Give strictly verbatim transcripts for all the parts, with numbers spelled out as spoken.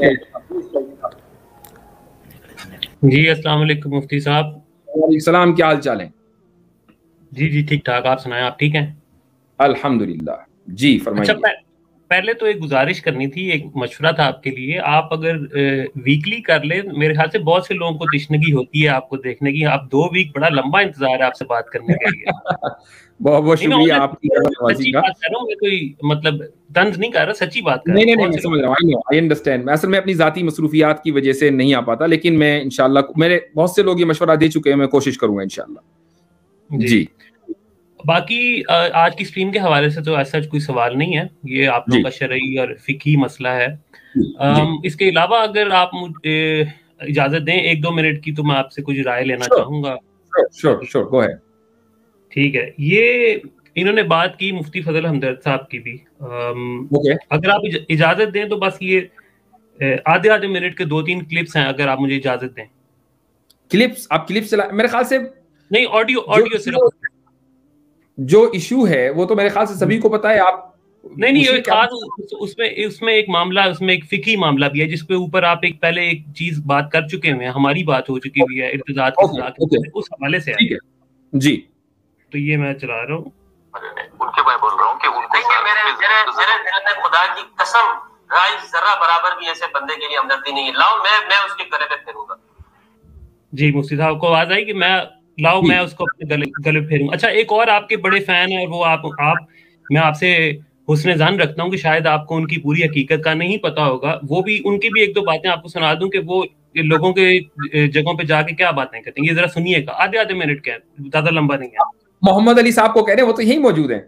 जी अस्सलाम वालेकुम मुफ्ती साहब। वालेकुम सलाम, क्या हाल चाल है? जी जी ठीक ठाक, आप सुनाएं, आप ठीक हैं? अल्हम्दुलिल्लाह जी। फरमाइए। अच्छा, पहले तो एक गुजारिश करनी थी, एक मशवरा था आपके लिए। आप अगर वीकली कर ले, मेरे ख्याल से बहुत से लोगों को तशनगी होती है आपको देखने की। आप दो वीक, बड़ा लंबा इंतजार है आपसे बात करने के लिए। बहुत बहुत शुक्रिया आपकी। सच्ची बात कर रहा हूँ, कोई मतलब तंज नहीं कर रहा, सच्ची बात कर रहा हूँ। नहीं नहीं, मैं समझ रहा हूँ, आई अंडरस्टैंड। मैं असल में अपनी जाती मसरूफियात की वजह से नहीं आ पाता, लेकिन मैं इंशाल्लाह, मेरे बहुत से लोग ये मशवरा दे चुके हैं, मैं कोशिश करूंगा इंशाल्लाह। जी, बाकी आज की स्ट्रीम के हवाले से तो ऐसा कोई सवाल नहीं है, ये आप लोगों का शरई और फिकी मसला है। जी, इसके अलावा अगर आप मुझे इजाजत दें एक दो मिनट की, तो मैं आपसे कुछ राय लेना चाहूंगा। Sure sure, go ahead. ठीक है, ये इन्होंने बात की मुफ्ती फजल हमदर्द साहब की भी। okay. अगर आप इजाजत दें तो बस ये आधे आधे मिनट के दो तीन क्लिप्स हैं, अगर आप मुझे इजाजत दें। क्लिप्स? आप क्लिप्स चला, मेरे ख्याल से नहीं, ऑडियो ऑडियो सिर्फ। जो इशू है वो तो मेरे ख्याल से सभी को पता है। आप नहीं नहीं, एक खास उसमें उसमें एक मामला, उसमें एक फिकी मामला भी है जिसपे ऊपर आप एक पहले एक चीज बात कर चुके हुए हैं, हमारी बात हो चुकी हुई है इर्तिजाद के उस हवाले से। ठीक है जी, तो ये मैं चला रहा हूँ, उनके मैं बोल रहा हूँ कि उनको मेरे मेरे मेरे में खुदा की कसम राय जरा बराबर भी ऐसे बंदे के लिए हमदर्दी नहीं है। लाओ मैं मैं उसके गले पे फेरूंगा। जी मुफ्ती साहब को आवाज आई कि मैं लाओ मैं उसको अपने गले गले फेरूंगा। अच्छा, एक और आपके बड़े फैन है, वो आप आप मैं आपसे हुस्न जान रखता हूँ कि शायद आपको उनकी पूरी हकीकत का नहीं पता होगा। वो भी, उनकी भी एक दो बातें आपको सुना दूं कि वो लोगों के जगहों पे जाके क्या बातें कहते हैं, ये जरा सुनिएगा। आधे आधे मिनट के, ज्यादा लंबा नहीं है। मोहम्मद अली साहब को कह रहे हैं, वो तो यही मौजूद है।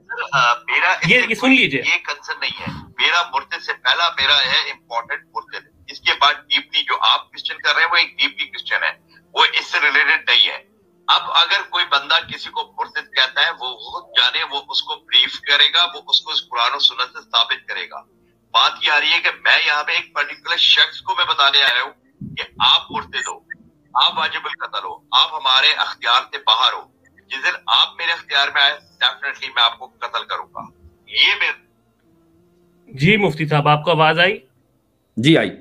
मेरा ये, ये सुन लीजिए, ये कंसर्न नहीं है मेरा। मुर्ते से पहला मेरा है इम्पोर्टेंट मुर्ते, इसके बाद डीपली जो आप क्वेश्चन कर रहे हैं वो एक डीपली क्वेश्चन है, वो इससे रिलेटेड नहीं है। अब अगर कोई बंदा किसी को मुर्शिद कहता है, वो खुद जाने, वो उसको ब्रीफ करेगा, वो उसको इस कुरान और सुन्नत से साबित करेगा। बात ये आ रही है कि मैं यहाँ पे एक पर्टिकुलर शख्स को मैं बताने आ रहा हूँ कि आप मुर्शिद हो, आप वाजिबुल कत्ल हो, आप हमारे अख्तियार से बाहर हो। जिस दिन आप मेरे अख्तियार में आए, डेफिनेटली मैं आपको कत्ल करूंगा। ये मेरे। जी मुफ्ती साहब, आपको आवाज आई? जी आई,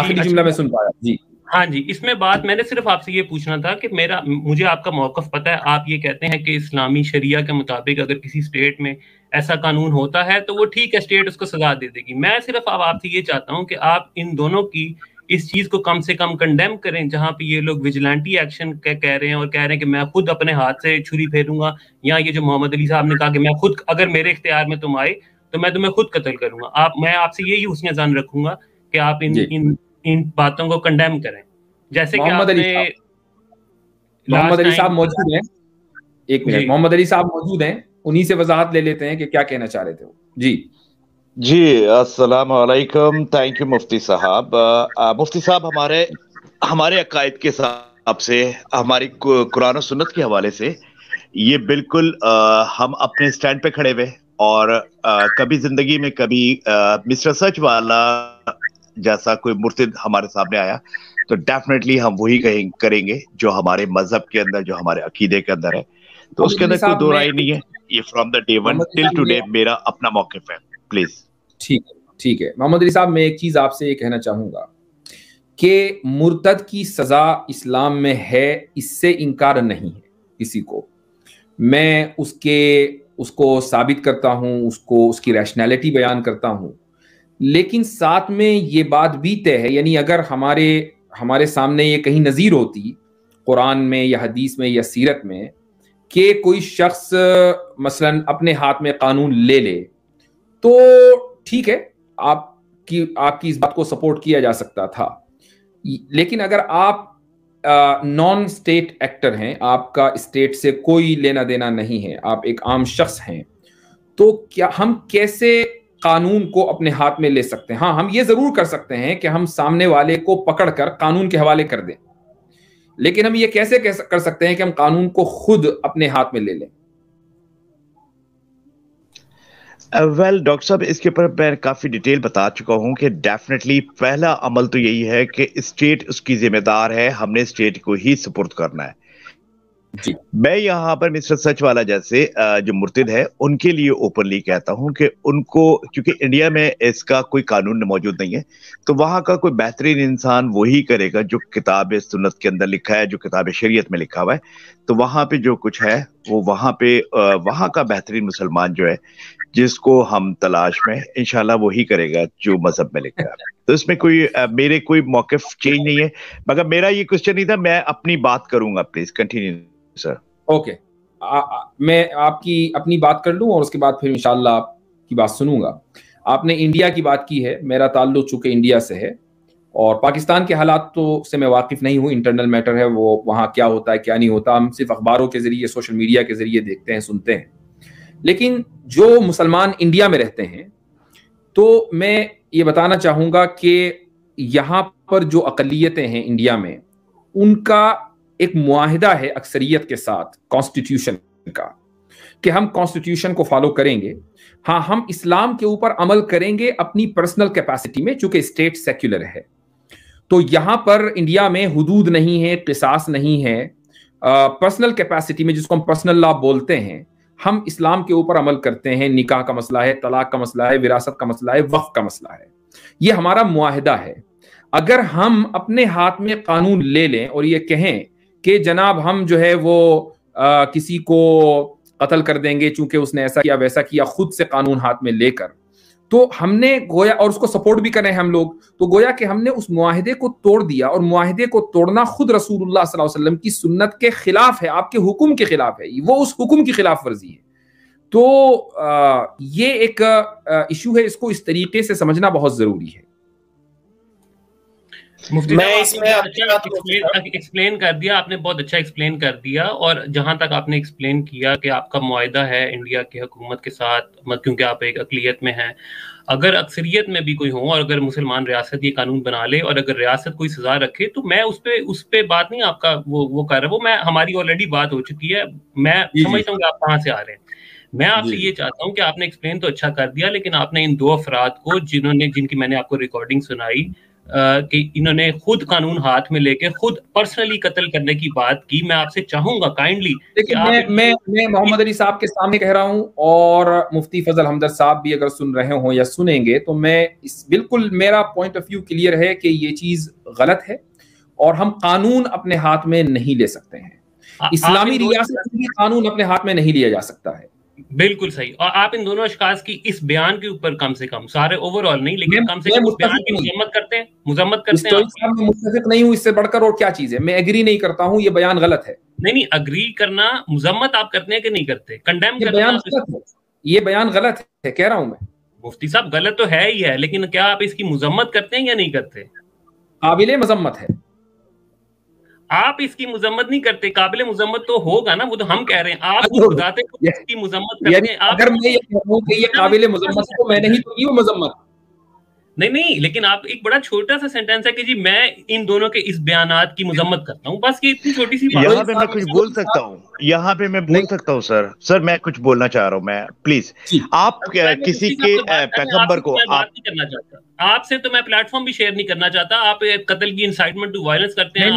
आखिरी जुमला में सुन पाया। जी हाँ जी, इसमें बात मैंने सिर्फ आपसे ये पूछना था कि मेरा, मुझे आपका मौकफ पता है। आप ये कहते हैं कि इस्लामी शरिया के मुताबिक अगर किसी स्टेट में ऐसा कानून होता है तो वो ठीक है, स्टेट उसको सजा दे देगी। मैं सिर्फ अब आपसे ये चाहता हूँ कि आप इन दोनों की इस चीज़ को कम से कम कंडेम करें, जहाँ पे ये लोग विजिलेंटी एक्शन कह रहे हैं और कह रहे हैं कि मैं खुद अपने हाथ से छुरी फेरूंगा, या ये जो मोहम्मद अली साहब ने कहा कि मैं खुद, अगर मेरे इख्तियार में तुम आए तो मैं तुम्हें खुद कत्ल करूंगा। आप, मैं आपसे यही हुस्न-ए-जान रखूंगा कि आप इन इन इन बातों को कंडेम करें। जैसे मोहम्मद अली मोहम्मद अली साहब मौजूद हैं, एक मिनट, मोहम्मद अली साहब मौजूद हैं, उन्हीं से वजाहत ले लेते हैं कि क्या कहना चाह रहे थे वो। जी जी, अस्सलाम वालेकुम, थैंक यू मुफ्ती साहब। मुफ्ती साहब, हमारे हमारे अकायद के हिसाब से, हमारी कुरान और सुन्नत के हवाले से ये बिल्कुल आ, हम अपने स्टैंड पे खड़े हुए, और आ, कभी जिंदगी में कभी मिस्टर सच वाला जैसा कोई मुर्तिद हमारे सामने आया तो डेफिनेटली हम वही कहें करेंगे जो हमारे मजहब के अंदर, जो हमारे अकीदे के अंदर है, तो उसके अंदर कोई दो राय नहीं है। ये from the day one till today मेरा अपना मौकिफ है, प्लीज। ठीक है ठीक है मोहम्मद अली साहब, मैं एक चीज आपसे ये कहना चाहूंगा कि मुर्तद की सजा इस्लाम में है, इससे इनकार नहीं है किसी को। मैं उसके उसको साबित करता हूँ, उसको उसकी रैशनैलिटी बयान करता हूँ, लेकिन साथ में ये बात भी तय है, यानी अगर हमारे हमारे सामने ये कहीं नज़ीर होती कुरान में या हदीस में या सीरत में कि कोई शख्स मसलन अपने हाथ में कानून ले ले, तो ठीक है, आपकी आपकी इस बात को सपोर्ट किया जा सकता था। लेकिन अगर आप नॉन स्टेट एक्टर हैं, आपका स्टेट से कोई लेना देना नहीं है, आप एक आम शख्स हैं, तो क्या हम कैसे कानून को अपने हाथ में ले सकते हैं? हाँ, हम ये जरूर कर सकते हैं कि हम सामने वाले को पकड़कर कानून के हवाले कर दें, लेकिन हम ये कैसे कर सकते हैं कि हम कानून को खुद अपने हाथ में ले लें? वेल डॉक्टर साहब, इसके ऊपर मैं काफ़ी डिटेल बता चुका हूं कि डेफिनेटली पहला अमल तो यही है कि स्टेट उसकी जिम्मेदार है, हमने स्टेट को ही सपोर्ट करना है। जी। मैं यहाँ पर मिस्टर सचवाला जैसे जो मुर्तिद है उनके लिए ओपनली कहता हूँ कि उनको, क्योंकि इंडिया में इसका कोई कानून मौजूद नहीं है, तो वहाँ का कोई बेहतरीन इंसान वही करेगा जो किताब सुन्नत के अंदर लिखा है, जो किताब शरीयत में लिखा हुआ है। तो वहाँ पे जो कुछ है वो वहाँ पे वहाँ का बेहतरीन मुसलमान जो है जिसको हम तलाश में, इंशाल्लाह वही करेगा जो मजहब में लिखा है। तो इसमें कोई मेरे कोई मौक़िफ़ चेंज नहीं है, मगर मेरा ये क्वेश्चन नहीं था, मैं अपनी बात करूंगा। Please continue sir. ओके, मैं आपकी अपनी बात कर लूं और उसके बाद फिर इंशाल्लाह आपकी बात सुनूंगा। आपने इंडिया की बात की है, मेरा ताल्लुक चूंकि इंडिया से है और पाकिस्तान के हालात तो से मैं वाकिफ नहीं हूँ, इंटरनल मैटर है वो, वहाँ क्या होता है क्या नहीं होता, हम सिर्फ अखबारों के जरिए, सोशल मीडिया के जरिए देखते हैं, सुनते हैं। लेकिन जो मुसलमान इंडिया में रहते हैं, तो मैं ये बताना चाहूँगा कि यहाँ पर जो अकलियतें हैं इंडिया में, उनका एक मुआहिदा है अक्सरियत के साथ कॉन्स्टिट्यूशन का, कि हम कॉन्स्टिट्यूशन को फॉलो करेंगे। हाँ, हम इस्लाम के ऊपर अमल करेंगे अपनी पर्सनल कैपेसिटी में, चूंकि स्टेट सेक्युलर है। तो यहाँ पर इंडिया में हुदूद नहीं है, किसास नहीं है, पर्सनल कैपेसिटी में, जिसको हम पर्सनल लॉ बोलते हैं, हम इस्लाम के ऊपर अमल करते हैं। निकाह का मसला है, तलाक का मसला है, विरासत का मसला है, वक्फ का मसला है, ये हमारा मुआहिदा है। अगर हम अपने हाथ में कानून ले लें और ये कहें कि जनाब हम जो है वो आ, किसी को कत्ल कर देंगे चूंकि उसने ऐसा किया वैसा किया, खुद से कानून हाथ में लेकर, तो हमने गोया, और उसको सपोर्ट भी करें हम लोग, तो गोया कि हमने उस मुआहिदे को तोड़ दिया। और मुआहिदे को तोड़ना खुद रसूलुल्लाह सल्लल्लाहु अलैहि वसल्लम की सुन्नत के खिलाफ है, आपके हुक्म के खिलाफ है, वो उस हुक्म की खिलाफ वर्जी है। तो आ, ये एक आ, इशू है, इसको इस तरीके से समझना बहुत जरूरी है। मैं इसमें एक्सप्लेन कर दिया, आपने बहुत अच्छा एक्सप्लेन कर दिया। और जहां तक आपने एक्सप्लेन किया कि आपका मुआहिदा है इंडिया की हुकूमत के साथ, क्योंकि आप एक अकलियत में हैं, अगर अक्सरियत में भी कोई हो और अगर मुसलमान रियासत ये कानून बना ले और अगर रियासत कोई सजा रखे, तो मैं उस पर उस पर बात नहीं आपका वो वो कर रहा, वो मैं हमारी ऑलरेडी बात हो चुकी है। मैं समझता हूँ आप कहाँ से आ रहे हैं। मैं आपसे ये चाहता हूँ कि आपने एक्सप्लेन तो अच्छा कर दिया, लेकिन आपने इन दो अफराद को जिन्होंने जिनकी मैंने आपको रिकॉर्डिंग सुनाई Uh, कि इन्होंने खुद कानून हाथ में लेके खुद पर्सनली कत्ल करने की बात की, मैं आपसे चाहूंगा काइंडली। मैं मैं मैं मोहम्मद अली साहब के सामने कह रहा हूं, और मुफ्ती फजल हमदर्द साहब भी अगर सुन रहे हो या सुनेंगे, तो मैं इस बिल्कुल, मेरा पॉइंट ऑफ व्यू क्लियर है कि ये चीज गलत है और हम कानून अपने हाथ में नहीं ले सकते हैं। इस्लामी रियासत में भी कानून अपने हाथ में नहीं लिया जा सकता है। बिल्कुल सही। और आप इन दोनों अशखास की इस बयान के ऊपर कम से कम, सारे ओवरऑल नहीं लेकिन कम से कम इस बयान की मुजम्मत करते हैं, मुजम्मत करते हैं। मैं मुत्तफिक नहीं हूं, इससे बढ़कर और क्या चीज है। मैं एग्री नहीं करता हूं, ये बयान गलत है। नहीं नहीं, एग्री करना, मुजम्मत आप करते हैं कि नहीं करते, कंडेम करना, ये बयान गलत है, कह रहा हूँ मैं। मुफ्ती साहब गलत तो है ही है, लेकिन क्या आप इसकी मुजम्मत करते हैं या नहीं करते? काबिल मजम्मत है। आप इसकी मुजम्मत नहीं करते, काबिले मुजम्मत तो होगा ना, वो तो हम कह रहे हैं। आप बताते हैं इसकी मुजम्मत करते हैं। अगर मैं ये कहूं कि ये काबिले मुजम्मत है, तो मैंने ही तो की वो मुजम्मत नहीं नहीं, लेकिन आप एक बड़ा छोटा सा सेंटेंस है कि जी मैं इन दोनों के इस बयानात की मुजम्मत करता हूं, बस ये इतनी छोटी सी बात। यहाँ पे मैं कुछ बोल सकता हूँ, यहाँ पे मैं बोल सकता हूँ सर, सर मैं कुछ बोलना चाह रहा हूँ मैं, प्लीज। आप किसी के पैगंबर को आप करना चाहता, आपसे तो मैं प्लेटफॉर्म भी शेयर नहीं करना चाहता। आप कत्ल की इंसाइटमेंट टू वायलेंस करते हैं,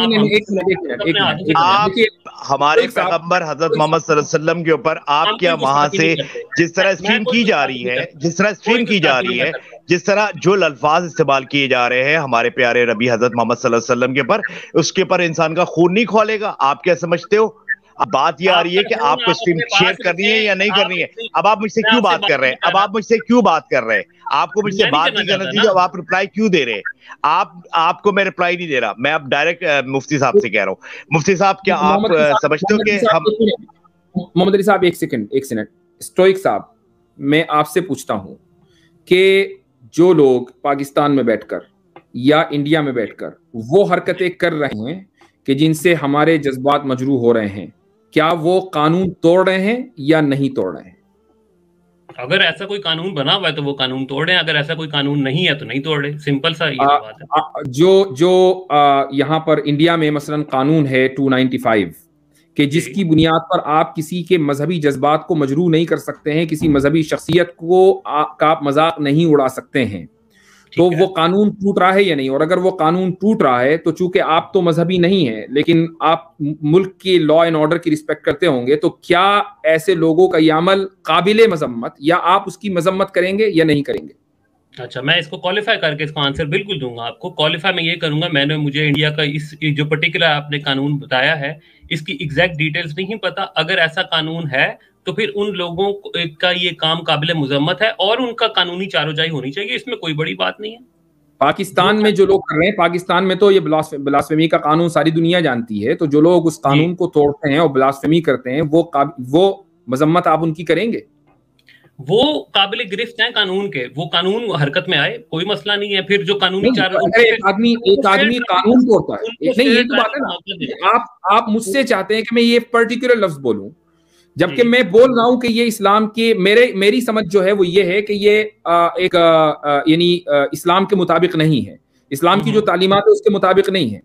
आप हमारे पैगंबर हजरत मोहम्मद सल्लल्लाहु अलैहि वसल्लम के ऊपर आप क्या वहां से जिस तरह स्ट्रीम की जा रही है, जिस तरह स्ट्रीम की जा रही है, जिस तरह जो अल्फाज इस्तेमाल किए जा रहे हैं हमारे प्यारे रबी हजरत मोहम्मद सल्लल्लाहु अलैहि वसल्लम के ऊपर, उसके ऊपर इंसान का खून नहीं खोलेगा। आप क्या समझते हो? बात ये आ रही है कि आपको स्ट्रीम शेयर करनी है या नहीं करनी है। अब आप मुझसे क्यों बात कर रहे हैं? अब आप मुझसे क्यों बात कर रहे हैं? आपको मुझसे बात नहीं करना चाहिए। अब आप रिप्लाई क्यों दे रहे हैं? आप, आपको मैं रिप्लाई नहीं दे रहा, मैं अब डायरेक्ट मुफ्ती साहब से कह रहा हूँ। मुफ्ती साहब क्या आप समझते हो कि हम, मोहम्मद अली साहब एक सेकंड, एक सेकंड स्टोइक साहब, मैं आपसे पूछता हूँ कि जो लोग पाकिस्तान में बैठकर या इंडिया में बैठकर वो हरकतें कर रहे हैं कि जिनसे हमारे जज्बात मजरूह हो रहे हैं, क्या वो कानून तोड़ रहे हैं या नहीं तोड़ रहे हैं? अगर ऐसा कोई कानून बना हुआ है तो वो कानून तोड़ रहे हैं, अगर ऐसा कोई कानून नहीं है तो नहीं तोड़ रहे, सिंपल सा ये बात है। आ, जो जो आ, यहाँ पर इंडिया में मसलन कानून है टू नाइन्टी फाइव, कि जिसकी बुनियाद पर आप किसी के मजहबी जज्बात को मजरूह नहीं कर सकते हैं, किसी मजहबी शख्सियत को आप, का आप मजाक नहीं उड़ा सकते हैं। तो वो कानून टूट रहा है या नहीं, और अगर वो कानून टूट रहा है तो चूंकि आप तो मजहबी नहीं है लेकिन आप मुल्क की लॉ एंड ऑर्डर की रिस्पेक्ट करते होंगे, तो क्या ऐसे लोगों का यह अमल काबिले मजम्मत, या आप उसकी मजम्मत करेंगे या नहीं करेंगे? अच्छा, मैं इसको क्वालिफाई करके इसका आंसर बिल्कुल दूंगा आपको। क्वालिफाई मैं ये करूंगा, मैंने मुझे इंडिया का इस जो पर्टिकुलर आपने कानून बताया है इसकी एग्जैक्ट डिटेल्स नहीं पता। अगर ऐसा कानून है तो फिर उन लोगों का ये काम काबिल मुजम्मत है और उनका कानूनी चारोजाई होनी चाहिए, इसमें कोई बड़ी बात नहीं है। पाकिस्तान में जो लोग कर रहे हैं, पाकिस्तान में तो ये ब्लास्फेमी का कानून सारी दुनिया जानती है, तो जो लोग उस कानून को तोड़ते हैं और ब्लास्फेमी करते हैं वो वो मजम्मत आप उनकी करेंगे? वो काबिल गिरफ्त हैं कानून के, वो कानून हरकत में आए, कोई मसला नहीं है। फिर जो कानूनी आदमी एक आदमी कानून तोड़ता है, नहीं ये बात है ना, आप आप मुझसे चाहते हैं कि मैं ये पर्टिकुलर लफ्ज बोलूं, जबकि मैं बोल रहा हूं कि ये इस्लाम के मेरे मेरी समझ जो है वो ये है कि ये आ, एक यानी इस्लाम के मुताबिक नहीं है, इस्लाम की जो तालीमात है उसके मुताबिक नहीं है।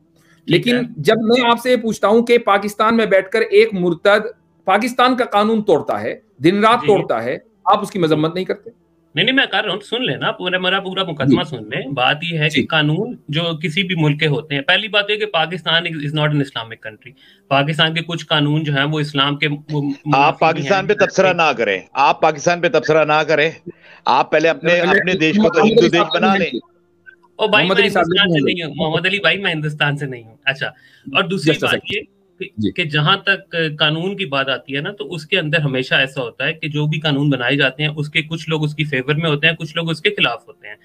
लेकिन जब मैं आपसे पूछता हूं कि पाकिस्तान में बैठकर एक मुर्तद पाकिस्तान का कानून तोड़ता है, दिन रात तोड़ता है, आप उसकी मजम्मत नहीं करते? नहीं नहीं मैं कर रहा हूँ, सुन लेना पूरा, मेरा पूरा मुकदमा सुन ले। बात यह है कि कानून जो किसी भी मुल्क के होते हैं, पहली बात यह कि Pakistan is not an Islamic country. Pakistan के कुछ कानून जो हैं वो इस्लाम के, आप पाकिस्तान पे तबसरा ना करें, आप पाकिस्तान पे तबसरा ना करें, आप पहले अपने अपने देश को तो हिंदू देश बना लें। और भाई मैं हिंदुस्तान से नहीं हूँ मोहम्मद अली भाई, मैं हिंदुस्तान से नहीं हूँ। अच्छा, और दूसरी बात ये कि जहां तक कानून की बात आती है ना, तो उसके अंदर हमेशा ऐसा होता है कि जो भी कानून बनाए जाते हैं उसके कुछ लोग उसकी फेवर में होते हैं, कुछ लोग उसके खिलाफ होते हैं।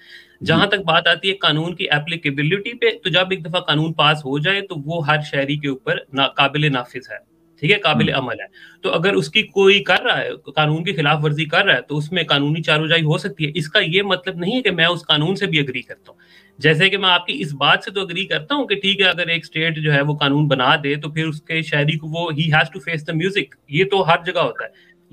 जहां तक बात आती है कानून की एप्लीकेबिलिटी पे, तो जब एक दफा कानून पास हो जाए तो वो हर शहरी के ऊपर ना काबिल नाफिज है, ठीक है, काबिल अमल है। तो अगर उसकी कोई कर रहा है, कानून की खिलाफ वर्जी कर रहा है, तो उसमें कानूनी चारोजाई हो सकती है। इसका ये मतलब नहीं है कि मैं उस कानून से भी अग्री करता हूँ। जैसे कि मैं आपकी इस बात से तो अग्री करता हूँ कि ठीक है, अगर एक स्टेट जो है वो कानून बना दे तो फिर उसके शहरी को वो ही has to face the music, ये तो हर जगह होता है।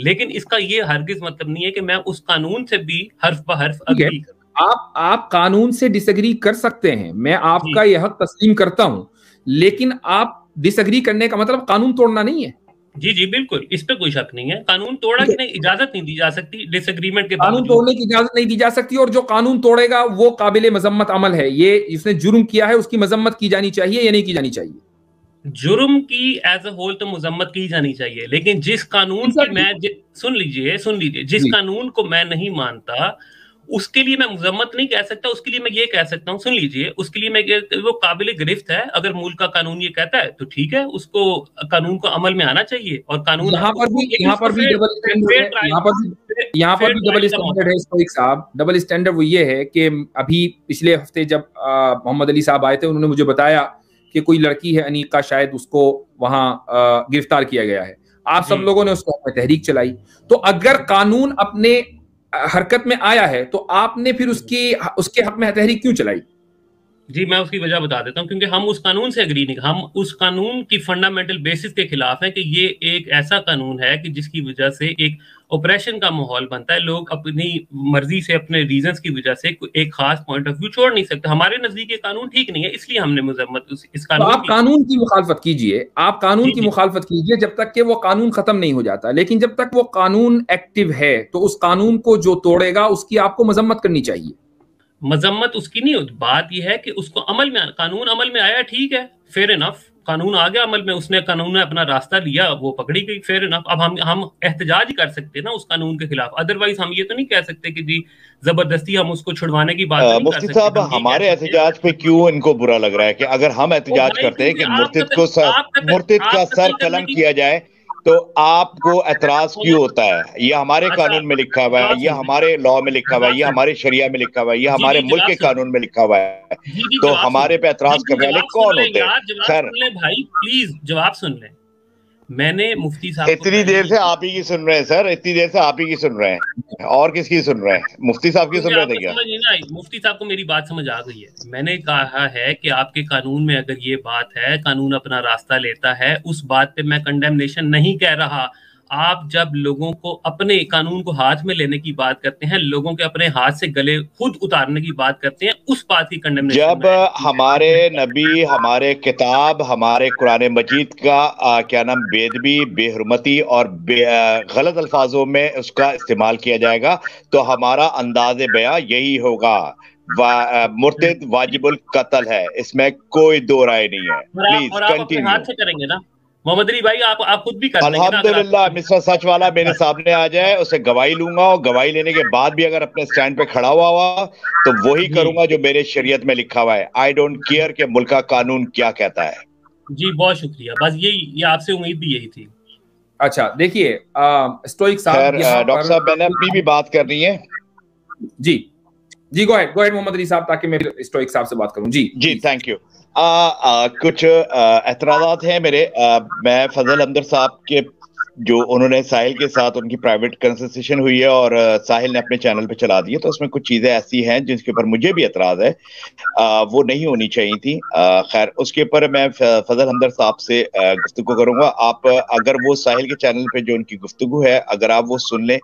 लेकिन इसका ये हरगिज मतलब नहीं है कि मैं उस कानून से भी हर्फ ब हर्फ अग्री करूँ। आप आप कानून से डिसएग्री कर सकते हैं, मैं आपका यह हक तस्लीम करता हूँ, लेकिन आप डिसएग्री करने का मतलब कानून तोड़ना नहीं है। जी जी बिल्कुल, इस पे कोई शक नहीं है। कानून तोड़ा कि नहीं, इजाजत नहीं दी जा सकती डिसएग्रीमेंट के, कानून तोड़ने की इजाजत नहीं दी जा सकती, और जो कानून तोड़ेगा वो काबिले मजम्मत अमल है। ये इसने जुर्म किया है, उसकी मजम्मत की जानी चाहिए या नहीं की जानी चाहिए? जुर्म की एज अ होल तो मजम्मत की जानी चाहिए, लेकिन जिस कानून की मैं सुन लीजिए सुन लीजिए जिस कानून को मैं नहीं मानता उसके लिए मैं मुजम्मत नहीं कह सकता। उसके लिए मैं ये कह सकता हूँ, सुन लीजिए, उसके लिए मैं वो काबिल गिरफ्त है। अगर मुल्क का कानून ये कहता है तो ठीक है, उसको कानून को अमल में आना चाहिए। और कानून यहाँ पर भी यहाँ पर भी डबल स्टैंडर्ड यहाँ पर भी डबल स्टैंडर्ड है इसको, एक साहब डबल स्टैंडर्ड वो ये है कि अभी पिछले हफ्ते जब मोहम्मद अली साहब आए थे, उन्होंने मुझे बताया कि कोई लड़की है अनीका, शायद उसको वहाँ गिरफ्तार किया गया है, आप सब लोगों ने उसको तहरीक चलाई। तो अगर कानून अपने हरकत में आया है तो आपने फिर उसकी उसके हक में तहरीक क्यों चलाई? जी मैं उसकी वजह बता देता हूं, क्योंकि हम उस कानून से अग्री नहीं, हम उस कानून की फंडामेंटल बेसिस के खिलाफ हैं कि ये एक ऐसा कानून है कि जिसकी वजह से एक ऑपरेशन का माहौल बनता है। लोग अपनी मर्जी से, अपने रीजंस की वजह से एक खास पॉइंट ऑफ व्यू छोड़ नहीं सकते। हमारे नजदीक ये कानून ठीक नहीं है, इसलिए हमने मुजम्मत इस कानून, आप कानून की मुखालफत कीजिए, आप कानून की मुखालफत कीजिए जब तक कि वो कानून खत्म नहीं हो जाता। लेकिन जब तक वो कानून एक्टिव है तो उस कानून को जो तोड़ेगा उसकी आपको मजम्मत करनी चाहिए। मजम्मत उसकी नहीं, बात यह है कि उसको अमल में, कानून अमल में आया, ठीक है, फेयर इनफ, कानून आ गया अमल में, उसने कानून ने अपना रास्ता लिया, वो पकड़ी गई, फेयर इनफ। अब हम हम एहतजाज कर सकते हैं ना उस कानून के खिलाफ, अदरवाइज हम ये तो नहीं कह सकते कि जी जबरदस्ती हम उसको छुड़वाने की बात नहीं कर सकते। साहब हमारे एहतजाज पे क्यों इनको बुरा लग रहा है कि अगर हम एहतजाज करते हैं कि मुर्तिद को मुर्तिद का सर कलम किया जाए तो आपको एतराज क्यों होता है? ये हमारे कानून में लिखा हुआ है, ये हमारे लॉ में लिखा हुआ है, ये हमारे शरिया में लिखा हुआ है, ये हमारे मुल्क के कानून में लिखा हुआ है, तो हमारे पे एतराज करने वाले कौन होते हैं? सर भाई प्लीज जवाब सुन ले, मैंने मुफ्ती साहब, इतनी देर से आप ही की सुन रहे हैं सर, इतनी देर से आप ही की सुन रहे हैं, और किसकी सुन रहे हैं? मुफ्ती साहब की सुन रहे थे क्या? मुफ्ती साहब को मेरी बात समझ आ गई है। मैंने कहा है कि आपके कानून में अगर ये बात है, कानून अपना रास्ता लेता है, उस बात पे मैं कंडेमनेशन नहीं कह रहा। आप जब लोगों को अपने कानून को हाथ में लेने की बात करते हैं, लोगों के अपने हाथ से गले खुद उतारने की बात करते हैं, उस बात की कंडेमनेशन, जब हमारे नबी, हमारे किताब, हमारे कुरान मजीद का आ, क्या नाम, बेदबी, बेहरमती और बे, आ, गलत अल्फाजों में उसका इस्तेमाल किया जाएगा तो हमारा अंदाज बयां यही होगा वा, मुर्तिद वाजिबुल कत्ल है, इसमें कोई दो राय नहीं है। Please continue. हाथ से करेंगे ना मोहम्मद अली भाई, आप आप खुद भी कर लेंगे ना। अल्हम्दुलिल्लाह मिस्टर सच वाला मेरे सामने आ जाए, उसे गवाही लूंगा और गवाही लेने के बाद भी अगर अपने स्टैंड पे खड़ा हुआ हुआ तो वही करूंगा जो मेरे शरीयत में लिखा हुआ है। आई डोंट केयर के मुल्क का कानून क्या कहता है। जी बहुत शुक्रिया, बस यही ये आपसे उम्मीद भी यही थी। अच्छा देखिए स्टोइक साहब, डॉक्टर साहब मैंने अभी भी बात करनी है। जी जी go ahead go ahead Mohammad Ali साहब, ताकि मैं स्टोइक साहब से बात करूं। जी जी थैंक यू। आ, आ, कुछ एतराजात हैं मेरे। आ, मैं फजल हमदर्द साहब के जो उन्होंने साहिल के साथ उनकी प्राइवेट कंसल्टेशन हुई है और साहिल ने अपने चैनल पे चला दी है, तो उसमें कुछ चीज़ें ऐसी हैं जिनके ऊपर मुझे भी एतराज़ है, आ, वो नहीं होनी चाहिए थी। खैर उसके ऊपर मैं फजल हमदर्द साहब से गुफ्तगू करूँगा। आप अगर वो साहिल के चैनल पे जो उनकी गुफ्तगू है अगर आप वो सुन लें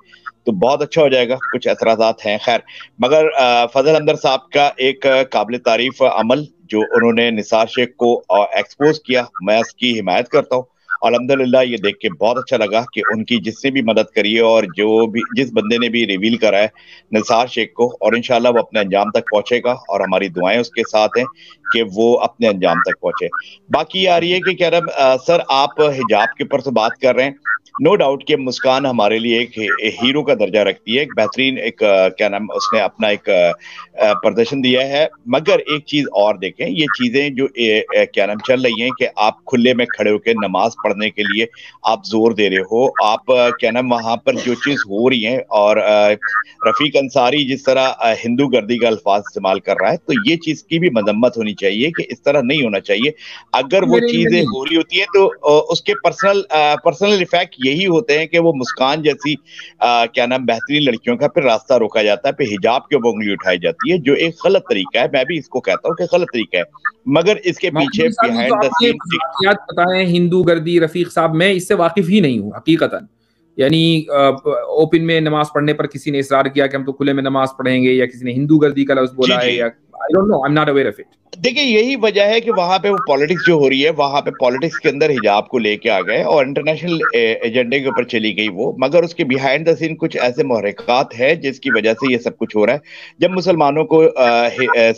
तो बहुत अच्छा हो जाएगा। कुछ एतराज़ात हैं खैर, मगर फजल हमदर्द साहब का एक काबिल तारीफ अमल जो उन्होंने निसार शेख को एक्सपोज किया, मैं उसकी हिमायत करता हूँ और अल्हम्दुलिल्लाह ये देख के बहुत अच्छा लगा कि उनकी जिसने भी मदद करी है और जो भी जिस बंदे ने भी रिवील करा है निसार शेख को, और इंशाल्लाह वो अपने अंजाम तक पहुंचेगा और हमारी दुआएं उसके साथ हैं कि वो अपने अंजाम तक पहुंचे। बाकी आ रही है कि कह रहा सर आप हिजाब के ऊपर से बात कर रहे हैं, नो डाउट कि मुस्कान हमारे लिए एक हीरो का दर्जा रखती है, एक बेहतरीन एक क्या नाम उसने अपना एक प्रदर्शन दिया है, मगर एक चीज़ और देखें ये चीज़ें जो ए, ए, क्या नाम चल रही हैं कि आप खुले में खड़े होकर नमाज पढ़ने के लिए आप जोर दे रहे हो, आप क्या नाम वहाँ पर जो चीज़ हो रही है और रफ़ीक अंसारी जिस तरह हिंदू गर्दी का अल्फाज इस्तेमाल कर रहा है, तो ये चीज़ की भी मजम्मत होनी चाहिए कि इस तरह नहीं होना चाहिए। अगर वो चीज़ें हो रही होती हैं तो उसके पर्सनल पर्सनल इफेक्ट यही होते हैं कि वो मुस्कान जैसी आ, क्या नाम बेहतरीन लड़कियों का फिर रास्ता रोका जाता है, फिर हिजाब के उंगली उठाई जाती है, जो एक गलत तरीका है। मैं भी इसको कहता हूँ कि गलत तरीका है, मगर इसके पीछे बिहाइंड द सीन बताएं हिंदू गर्दी। रफीक साहब मैं इससे वाकिफ ही नहीं हूँ हकीकतन, यानी ओपन में नमाज पढ़ने पर किसी ने इसरार किया कि हम तो खुले में नमाज पढ़ेंगे, या किसी ने हिंदू गर्दी का लफ्ज बोला है, या I don't know, I am not aware of it. देखिए यही वजह है कि वहाँ पे वो पॉलिटिक्स जो हो रही है वहाँ पे पॉलिटिक्स के अंदर हिजाब को लेके आ गए और इंटरनेशनल एजेंडे के ऊपर चली गई वो, मगर उसके बिहाइंड द सीन कुछ ऐसे महरकात है जिसकी वजह से ये सब कुछ हो रहा है। जब मुसलमानों को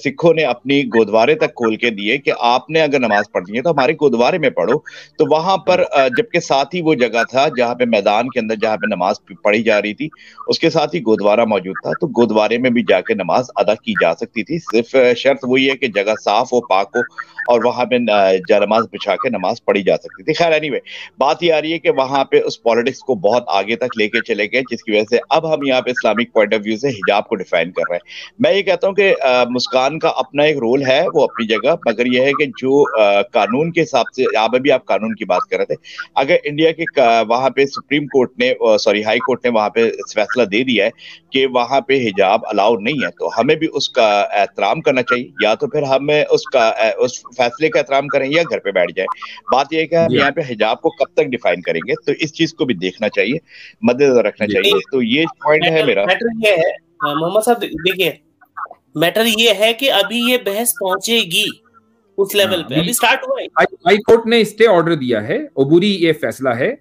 सिखों ने अपनी गोदवारे तक खोल के दिए कि आपने अगर नमाज पढ़नी है तो हमारे गोदवारे में पढ़ो, तो वहाँ पर जबकि साथ ही वो जगह था जहाँ पे मैदान के अंदर जहाँ पे नमाज पढ़ी जा रही थी उसके साथ ही गोदवारा मौजूद था, तो गोदवारे में भी जाके नमाज अदा की जा सकती थी। सिर्फ शर्त वही है कि जगह साफ हो, पाक हो, और वहाँ पे नमाज बिछा के नमाज पढ़ी जा सकती थी। खैर एनीवे बात ये आ रही है कि वहाँ पे उस पॉलिटिक्स को बहुत आगे तक लेके चले गए, जिसकी वजह से अब हम यहाँ पे इस्लामिक पॉइंट ऑफ व्यू से हिजाब को डिफाइन कर रहे हैं। मैं ये कहता हूँ कि आ, मुस्कान का अपना एक रोल है वो अपनी जगह, मगर यह है कि जो आ, कानून के हिसाब से आप अभी आप कानून की बात कर रहे थे, अगर इंडिया के वहाँ पे सुप्रीम कोर्ट ने सॉरी हाई कोर्ट ने वहाँ पे फैसला दे दिया है कि वहाँ पे हिजाब अलाउड नहीं है, तो हमें भी उसका एहतराम करना चाहिए, या तो फिर हम उसका उस फैसले का एहतराम करें या घर पे बैठ जाए। बात यह कि हम यहाँ पे हिजाब को कब तक डिफाइन करेंगे, तो इस चीज को भी देखना चाहिए, मद्देनजर रखना चाहिए। तो ये पॉइंट है मेरा। मैटर ये है मोहम्मद साहब, देखिए मैटर ये है कि अभी ये बहस पहुंचेगी उस लेवल पे, अभी स्टार्ट हुआ है। हाई कोर्ट ने स्टे ऑर्डर दिया है, अबूरी ये फैसला है,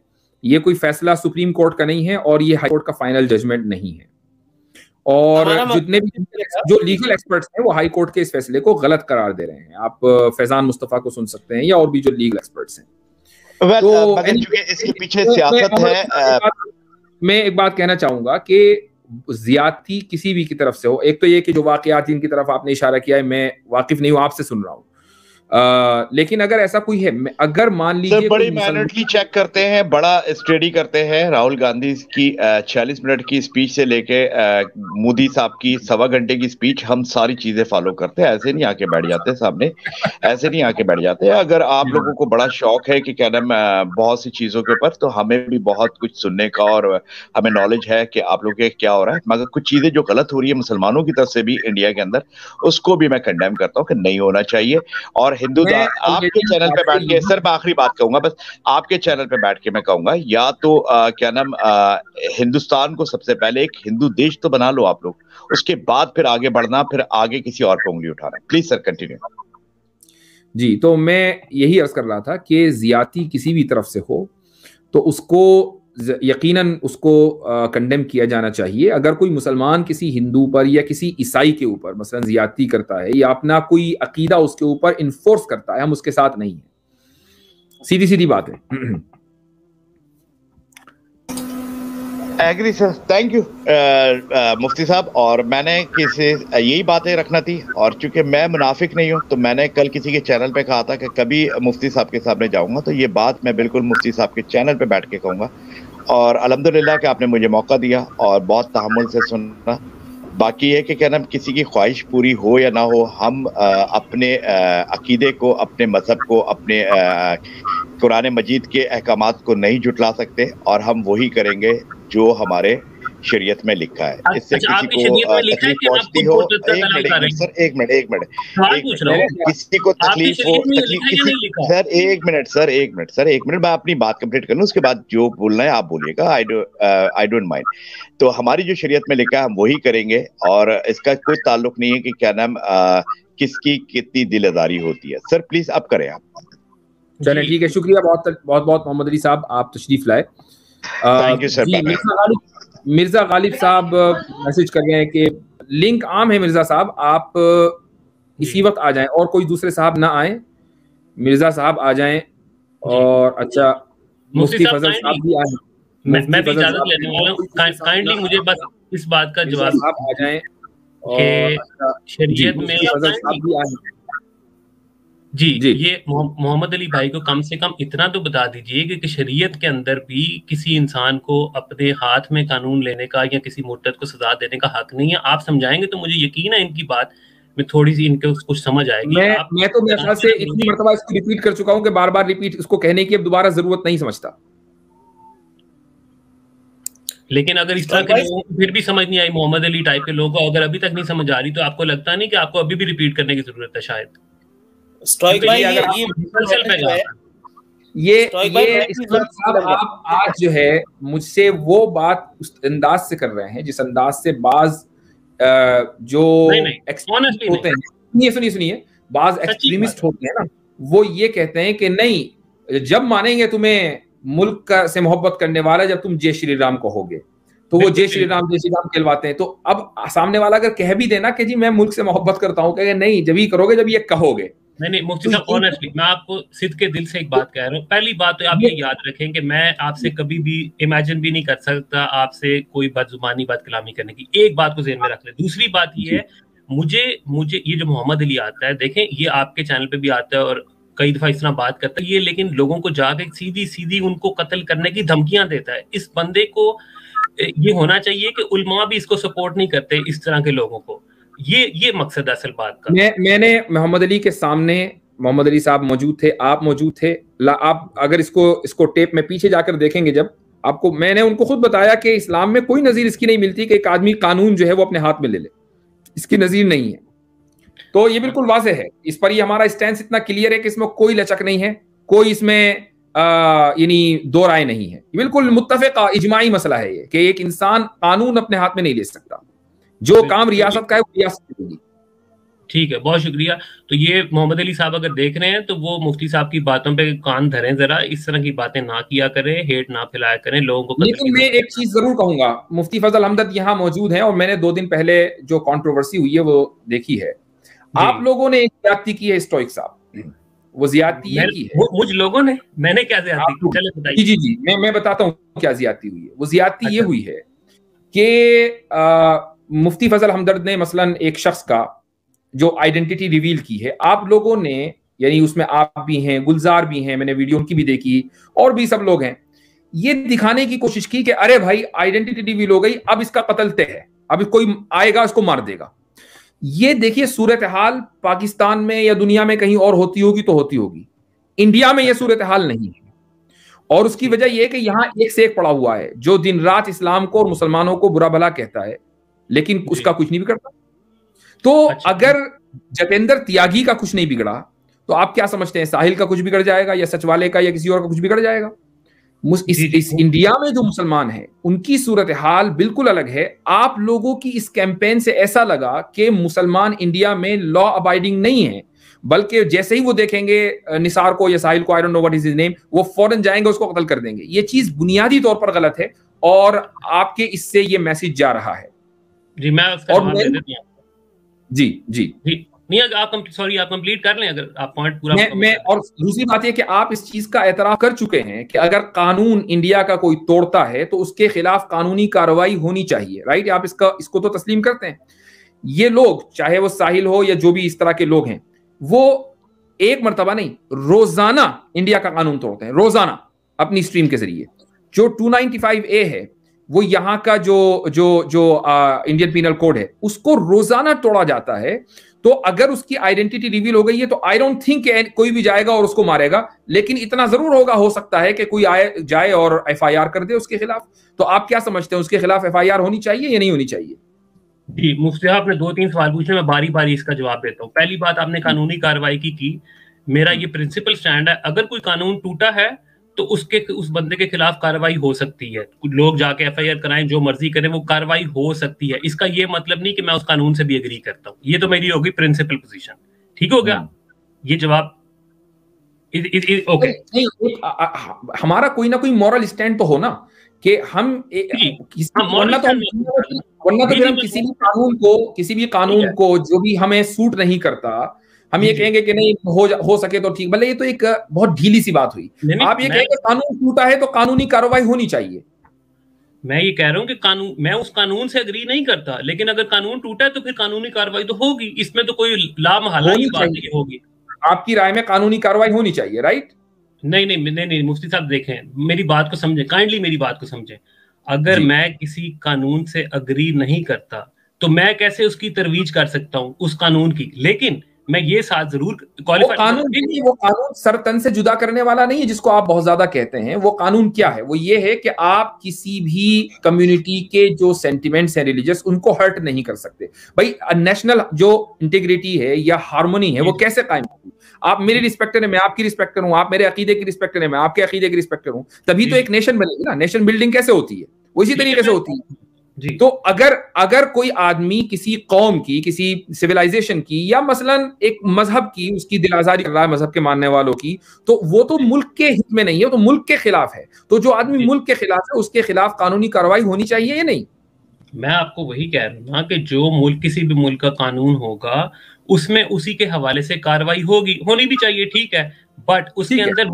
ये कोई फैसला सुप्रीम कोर्ट का नहीं है और ये हाई कोर्ट का फाइनल जजमेंट नहीं है, और जितने भी जो लीगल एक्सपर्ट्स हैं वो हाई कोर्ट के इस फैसले को गलत करार दे रहे हैं। आप फैजान मुस्तफा को सुन सकते हैं या और भी जो लीगल एक्सपर्ट्स हैं। well, तो मगर चूंकि इसके पीछे सियासत है, मैं एक बात कहना चाहूंगा कि ज्यादती किसी भी की तरफ से हो, एक तो ये कि जो वाकयात जिनकी तरफ आपने इशारा किया है मैं वाकिफ नहीं हूँ, आपसे सुन रहा हूँ, आ, लेकिन अगर ऐसा कोई है, अगर मान लीजिए बड़ी माइनरली चेक करते हैं, बड़ा स्टडी करते हैं। राहुल गांधी की छियालीस मिनट की स्पीच से लेके मोदी साहब की सवा घंटे की स्पीच, हम सारी चीजें फॉलो करते हैं, ऐसे नहीं आके बैठ जाते सामने, ऐसे नहीं आके बैठ जाते। अगर आप लोगों को बड़ा शौक है कि क्या नाम बहुत सी चीज़ों के ऊपर, तो हमें भी बहुत कुछ सुनने का और हमें नॉलेज है कि आप लोगों के क्या हो रहा है, मगर कुछ चीज़ें जो गलत हो रही है मुसलमानों की तरफ से भी इंडिया के अंदर, उसको भी मैं कंडेम करता हूँ कि नहीं होना चाहिए। और हिंदू आपके चैनल पे बैठ के सर मैं आखिरी बात कहूंगा, बस आपके चैनल पे बैठ के मैं कहूंगा, या तो आ, क्या नाम आ, हिंदुस्तान को सबसे पहले एक हिंदू देश तो बना लो आप लोग, उसके बाद फिर आगे बढ़ना, फिर आगे किसी और पे उंगली उठाना। Please sir continue. जी तो मैं यही अर्ज कर रहा था कि ज्यादती किसी भी तरफ से हो तो उसको यकीनन उसको कंडेम किया जाना चाहिए। अगर कोई मुसलमान किसी हिंदू पर या किसी ईसाई के ऊपर मसलन ज़ियादती करता है या अपना कोई अकीदा उसके ऊपर इन्फोर्स करता है, हम उसके साथ नहीं हैं, सीधी सीधी बात है। एग्री सर, थैंक यू मुफ्ती साहब। और मैंने किसी यही बातें रखना थी, और चूंकि मैं मुनाफिक नहीं हूँ तो मैंने कल किसी के चैनल पे कहा था कि कभी मुफ्ती साहब के सामने जाऊँगा, तो ये बात मैं बिल्कुल मुफ्ती साहब के चैनल पे बैठ के कहूँगा। और अल्हम्दुलिल्लाह कि आपने मुझे मौका दिया और बहुत तहम्मुल से सुनना। बाकी है कि क्या नाम, किसी की ख्वाहिश पूरी हो या ना हो, हम आ, अपने आ, अकीदे को, अपने मज़हब को, अपने आ, कुरान मजीद के अहकामात को नहीं जुटला सकते, और हम वही करेंगे जो हमारे शरीयत में लिखा है। इससे किसी को तकलीफ पहुंचती हो, एक मिनट सर, एक मिनट एक मिनट किसी को तकलीफ हो, तकलीफ किसी सर एक मिनट सर एक मिनट सर एक मिनट मैं अपनी बात कंप्लीट कर लूँ, उसके बाद जो बोलना है आप बोलिएगा। I do I don't mind. तो हमारी जो शरीयत में लिखा है हम वही करेंगे, और इसका कोई ताल्लुक नहीं है कि क्या नाम किसकी कितनी दिलदारी होती है। सर प्लीज अब करें आप। चलिए ठीक है, शुक्रिया बहुत बहुत बहुत मोहम्मद अली साहब, आप तशरीफ लाए। Thank you sir. Mirza Ghalib Mirza Ghalib साहब मैसेज कर रहे हैं कि लिंक आम है मिर्जा साहब, आप इसी वक्त आ जाएं और कोई दूसरे साहब ना आए, मिर्जा साहब आ जाएं। और अच्छा, मुफ्ती फजल साहब भी आए, मैं भी इजाजत लेने वाला हूं। काइंडली मुझे बस इस बात का जवाब आप आ जाएं। और शरीयत में फजल साहब भी आए जी, जी ये मोहम्मद अली भाई को कम से कम इतना तो बता दीजिए कि शरीयत के अंदर भी किसी इंसान को अपने हाथ में कानून लेने का या किसी मुर्तद को सजा देने का हक नहीं है। आप समझाएंगे तो मुझे यकीन है इनकी बात में थोड़ी सी इनके कुछ समझ आएगी। मैं आप, मैं तो मेरे ख्याल से इतनी मर्तबा इसको रिपीट कर चुका हूँ कि बार बार रिपीट इसको कहने की अब दोबारा जरूरत नहीं समझता। लेकिन अगर इस तरह के लोगों को फिर भी समझ नहीं आई, मोहम्मद अली टाइप के लोगों को अगर अभी तक नहीं समझ आ रही, तो आपको लगता नहीं कि आपको अभी भी रिपीट करने की जरूरत है? शायद स्ट्राइक भाई, ये ये ये आप आज जो है मुझसे वो बात उस अंदाज से कर रहे हैं जिस अंदाज से बाज जो एक्सट्रीमिस्ट होते हैं, सुनिए सुनिए सुनिए बाज एक्सट्रीमिस्ट होते हैं ना, वो ये कहते हैं कि नहीं, जब मानेंगे तुम्हें मुल्क का से मोहब्बत करने वाला जब तुम जय श्री राम कहोगे, तो वो जय श्री राम जय श्री राम कहलवाते हैं। तो अब सामने वाला अगर कह भी देना कि जी मैं मुल्क से मोहब्बत करता हूँ, कहेंगे नहीं, जब ये करोगे जब ये कहोगे। नहीं नहीं मुफ्ती साहब, ऑनेस्टली मैं आपको सिद्ध के दिल से एक बात कह रहा हूँ। पहली बात तो आप ये याद रखें कि मैं आपसे कभी भी इमेजिन भी नहीं कर सकता आपसे कोई बदजुबानी बात कलामी करने की, एक बात को ज़हन में रख लें। दूसरी बात ये है, मुझे मुझे ये जो मोहम्मद अली आता है, देखें ये आपके चैनल पे भी आता है और कई दफा इस तरह बात करता है ये, लेकिन लोगों को जाके सीधी सीधी उनको कत्ल करने की धमकियां देता है। इस बंदे को ये होना चाहिए कि उलमा भी इसको सपोर्ट नहीं करते, इस तरह के लोगों को। ये ये मकसद असल बात का। मैं मैंने मोहम्मद अली के सामने, मोहम्मद अली साहब मौजूद थे, आप मौजूद थे, ला आप अगर इसको इसको टेप में पीछे जाकर देखेंगे, जब आपको मैंने उनको खुद बताया कि इस्लाम में कोई नज़ीर इसकी नहीं मिलती कि एक आदमी कानून जो है वो अपने हाथ में ले ले, इसकी नज़ीर नहीं है। तो ये बिल्कुल वाज़ेह है, इस पर ये हमारा स्टैंड इतना क्लियर है कि इसमें कोई लचक नहीं है, कोई इसमें यानी दो राय नहीं है, बिल्कुल मुत्तफ़िक़ा इजमाई मसला है ये कि एक इंसान कानून अपने हाथ में नहीं ले सकता, जो काम रियासत का है वो रियासत करेगी। ठीक है, बहुत शुक्रिया। तो ये मोहम्मद अली साहब अगर देख रहे हैं तो वो मुफ्ती साहब की बातों पे कान धरें जरा, इस तरह की बातें ना किया करें, हेट ना फैलाया करें लोगों को। लेकिन मैं एक चीज जरूर कहूंगा, मुफ्ती फजल हमदर्द यहाँ मौजूद हैं और मैंने दो दिन पहले जो कॉन्ट्रोवर्सी हुई है वो देखी है। आप लोगों ने ज्यादती की है स्टोइक साहब, वो ज्यादती की है मुझ लोगों ने। मैंने क्या ज्यादती की, चलो बताइए। जी जी जी मैं मैं बताता हूँ क्या ज्यादती हुई है। वो ज्यादती ये हुई है कि मुफ्ती फजल हमदर्द ने मसलन एक शख्स का जो आइडेंटिटी रिवील की है, आप लोगों ने, यानी उसमें आप भी हैं, गुलजार भी हैं, मैंने वीडियो उनकी भी देखी और भी सब लोग हैं, ये दिखाने की कोशिश की कि अरे भाई आइडेंटिटी रिवील हो गई, अब इसका कत्ल तय है, अब कोई आएगा इसको मार देगा। ये देखिए सूरत हाल पाकिस्तान में या दुनिया में कहीं और होती होगी तो होती होगी, इंडिया में यह सूरत हाल नहीं है। और उसकी वजह यह कि यहाँ एक से एक पड़ा हुआ है जो दिन रात इस्लाम को और मुसलमानों को बुरा भला कहता है, लेकिन उसका कुछ नहीं बिगड़ता। तो अच्छा। अगर जतेंद्र त्यागी का कुछ नहीं बिगड़ा तो आप क्या समझते हैं साहिल का कुछ बिगड़ जाएगा या सच वाले का या किसी और का कुछ बिगड़ जाएगा? इस, इस इंडिया में जो मुसलमान हैं उनकी सूरत हाल बिल्कुल अलग है। आप लोगों की इस कैंपेन से ऐसा लगा कि मुसलमान इंडिया में लॉ अबाइडिंग नहीं है, बल्कि जैसे ही वो देखेंगे निसार को या साहिल को, I don't know what is his name, वो फौरन जाएंगे उसको कत्ल कर देंगे। ये चीज बुनियादी तौर पर गलत है और आपके इससे ये मैसेज जा रहा है। जी मैं उसका जवाब दे देता हूं। जी जी जी मियां आप सॉरी आप कंप्लीट कर लें अगर आप पॉइंट पूरा मैं, मैं और दूसरी बात यह कि आप इस चीज का एतराफ कर चुके हैं कि अगर कानून इंडिया का कोई तोड़ता है तो उसके खिलाफ कानूनी कार्रवाई होनी चाहिए, राइट? आप इसका इसको तो तस्लीम करते हैं। ये लोग चाहे वो साहिल हो या जो भी इस तरह के लोग हैं, वो एक मरतबा नहीं रोजाना इंडिया का कानून तोड़ते हैं, रोजाना अपनी स्ट्रीम के जरिए। जो टू नाइंटी फाइव ए है वो यहाँ का जो जो जो आ, इंडियन पीनल कोड है उसको रोजाना तोड़ा जाता है। तो अगर उसकी आइडेंटिटी रिवील हो गई है तो आई डोंट थिंक कोई भी जाएगा और उसको मारेगा, लेकिन इतना जरूर होगा, हो सकता है कि कोई आए जाए और एफआईआर कर दे उसके खिलाफ। तो आप क्या समझते हैं उसके खिलाफ एफआईआर होनी चाहिए या नहीं होनी चाहिए? जी मुफ्ती साहब ने दो तीन सवाल पूछे, मैं बारी बारी इसका जवाब देता हूँ। पहली बात आपने कानूनी कार्रवाई की, की मेरा ये प्रिंसिपल स्टैंड है, अगर कोई कानून टूटा है तो उसके उस बंदे के खिलाफ कार्रवाई हो सकती है। लोग जाके एफआईआर कराएं, जो मर्जी करें, वो कार्रवाई हो सकती है। इसका ये मतलब नहीं कि मैं उस कानून से भी एग्री करता हूँ। ये तो मेरी होगी प्रिंसिपल पोजीशन। ठीक हो गया ये जवाब? इस, इस, इस, ओके नहीं, नहीं, आ, आ, हमारा कोई ना कोई मॉरल स्टैंड तो हो ना कि हम वरना तो हम किसी भी कानून को किसी भी कानून को जो भी हमें सूट नहीं करता हम ये कहेंगे कि नहीं हो जा, हो सके तो ठीक। भले ये तो एक बहुत ढीली सी बात हुई। आप ये कहेंगे कानून टूटा है तो कानूनी कार्रवाई होनी चाहिए। मैं ये कह रहा हूँ कि कानून, मैं उस कानून से एग्री नहीं करता, लेकिन अगर कानून टूटा है तो फिर कानूनी कार्रवाई तो होगी, इसमें तो कोई लामहला की बात नहीं होगी। आपकी राय में कानूनी कार्रवाई होनी चाहिए, राइट? नहीं नहीं नहीं नहीं मुफ्ती साहब देखें, मेरी बात को समझें, काइंडली मेरी बात को समझें। अगर मैं किसी कानून से एग्री नहीं करता तो मैं कैसे उसकी तरवीज कर सकता हूँ उस कानून की? लेकिन मैं ये साथ जरूर क्वालिफाई, कानून नहीं, वो कानून सर तन से जुदा करने वाला नहीं है जिसको आप बहुत ज्यादा कहते हैं। वो कानून क्या है? वो ये है कि आप किसी भी कम्युनिटी के जो सेंटिमेंट्स हैं रिलीजियस, उनको हर्ट नहीं कर सकते। भाई नेशनल जो इंटीग्रिटी है या हार्मोनी है वो कैसे कायम होगी? आप मेरे रिस्पेक्टर हैं, मैं आपकी रिस्पेक्टर हूँ, आप मेरे अकीदे की रिस्पेक्टर हैं, मैं आपके अकीदे की रिस्पेक्टर हूँ, तभी तो एक नेशन बनेगी ना। नेशन बिल्डिंग कैसे होती है? वो इसी तरीके से होती है। जी। तो अगर अगर कोई आदमी किसी कौम की, किसी सिविलाइजेशन की या मसलन एक मजहब की उसकी दिल आजारी कर रहा है, मजहब के मानने वालों की, तो वो तो मुल्क के हित में नहीं है, वो तो मुल्क के खिलाफ है। तो जो आदमी मुल्क के खिलाफ है उसके खिलाफ कानूनी कार्रवाई होनी चाहिए या नहीं? मैं आपको वही कह रहा हूँ ना कि जो मुल्क, किसी भी मुल्क का कानून होगा उसमें उसी के हवाले से कार्रवाई होगी, होनी भी चाहिए, ठीक है। बट उसके अंदर